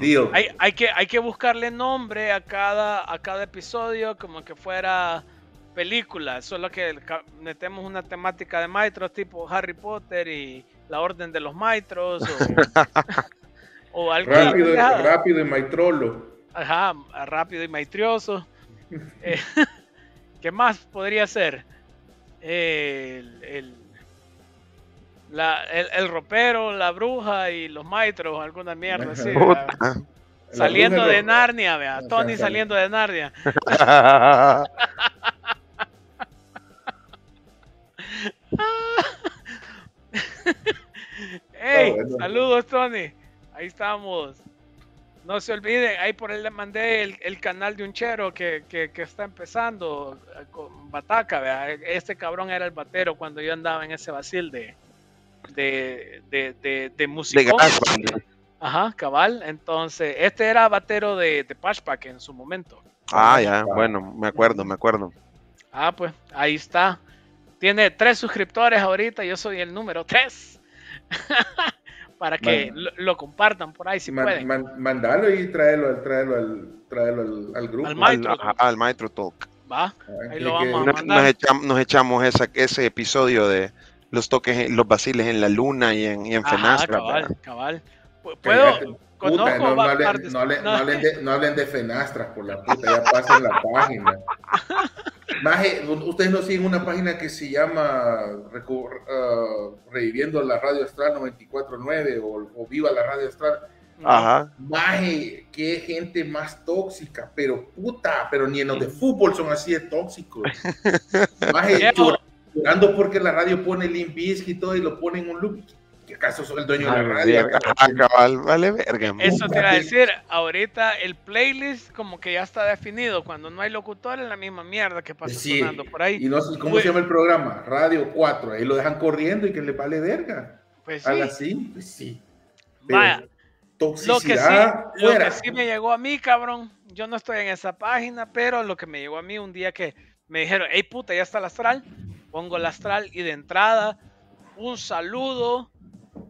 Deal. Hay que buscarle nombre a cada episodio, como que fuera película. Solo que metemos una temática de maestros, tipo Harry Potter y la Orden de los Maestros. O algo rápido y maitrolo. Ajá, rápido y maitrioso. ¿Qué más podría ser? El ropero, la bruja y los maitros, alguna mierda así. Saliendo de Narnia, vea. Tony saliendo de Narnia. Hey, saludos, Tony. Ahí estamos. No se olviden, ahí por él le mandé el canal de un chero que está empezando con bataca, ¿verdad? Este cabrón era el batero cuando yo andaba en ese vacil de musicón. Ajá, cabal. Entonces, este era batero de Pashpak en su momento. Ya, bueno, me acuerdo. Pues, ahí está. Tiene 3 suscriptores ahorita, yo soy el número 3. Para que lo compartan por ahí si pueden. Mandalo y tráelo al grupo. Al Maitro Talk. Va, ahí lo vamos a mandar. Nos echamos ese episodio de los toques, los vaciles en la luna y en Fenastra. Cabal. ¿Puedo? Puta, no hablen de Fenastras, por la puta, ya pasen la página. Maje, ustedes no siguen una página que se llama Reviviendo la Radio Astral 94.9 o Viva la Radio Astral. Ajá. Maje, qué gente más tóxica, pero puta, pero ni en los de fútbol son así de tóxicos. Maje, llorando porque la radio pone Limp Bizkit y todo y lo pone en un loop. ¿Qué acaso soy el dueño de la radio? Cabal, vale verga. Eso te iba a decir, ahorita el playlist como que ya está definido, cuando no hay locutor es la misma mierda que pasa sonando por ahí. Y no sé cómo se llama el programa, Radio 4, ahí lo dejan corriendo y que le vale verga. Pues sí. Así, pues sí. Vaya. Toxicidad lo que sí me llegó a mí, cabrón, yo no estoy en esa página, pero lo que me llegó a mí un día que me dijeron, hey puta, ya está el astral, pongo el astral y de entrada un saludo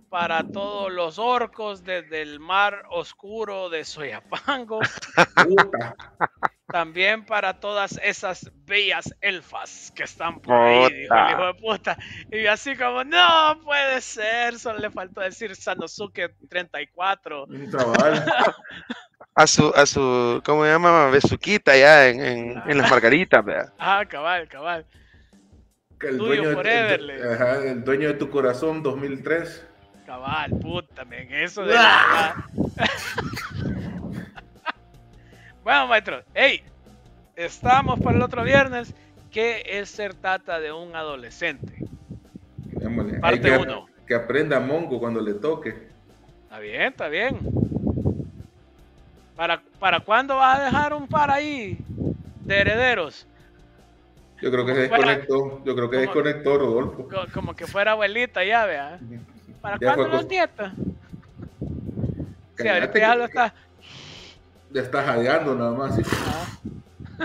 para todos los orcos desde el mar oscuro de Soyapango. También para todas esas bellas elfas que están por ahí, dijo el hijo de puta. Y yo así como, no puede ser, solo le faltó decir Sanosuke 34. a su, ¿cómo se llama? Besuquita ya en las margaritas, ¿verdad? Ah, cabal, cabal. El dueño, el dueño de tu corazón 2003. Cabal, puta, men, eso de Bueno, maestro, hey, estamos para el otro viernes. ¿Qué es ser tata de un adolescente? Démosle. Parte 1. Que aprenda mongo cuando le toque. Está bien, está bien. ¿Para cuándo vas a dejar un par ahí de herederos? Yo creo que se desconectó, yo creo que desconectó Rodolfo. Como que fuera abuelita ya, vea. ¿Para cuándo los nietos? Sí, ahorita ya lo está. Ya está jadeando nada más. ¿Sí? Ah.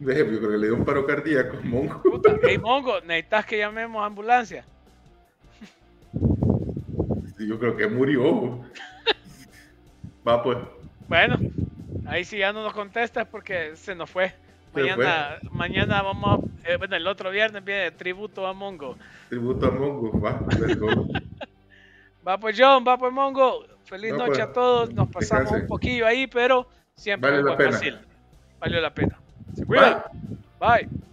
Yo creo que le dio un paro cardíaco, mongo. Puta, hey, mongo, necesitas que llamemos a ambulancia. Yo creo que murió. Va pues. Bueno, ahí sí ya no nos contestas porque se nos fue. Mañana vamos, bueno, el otro viernes viene tributo a Mongo. Tributo a Mongo, va. Va pues John, va pues Mongo. Feliz noche a todos. Nos pasamos un poquillo ahí, pero siempre vale la pena. Valió la pena. Se cuidan. Bye.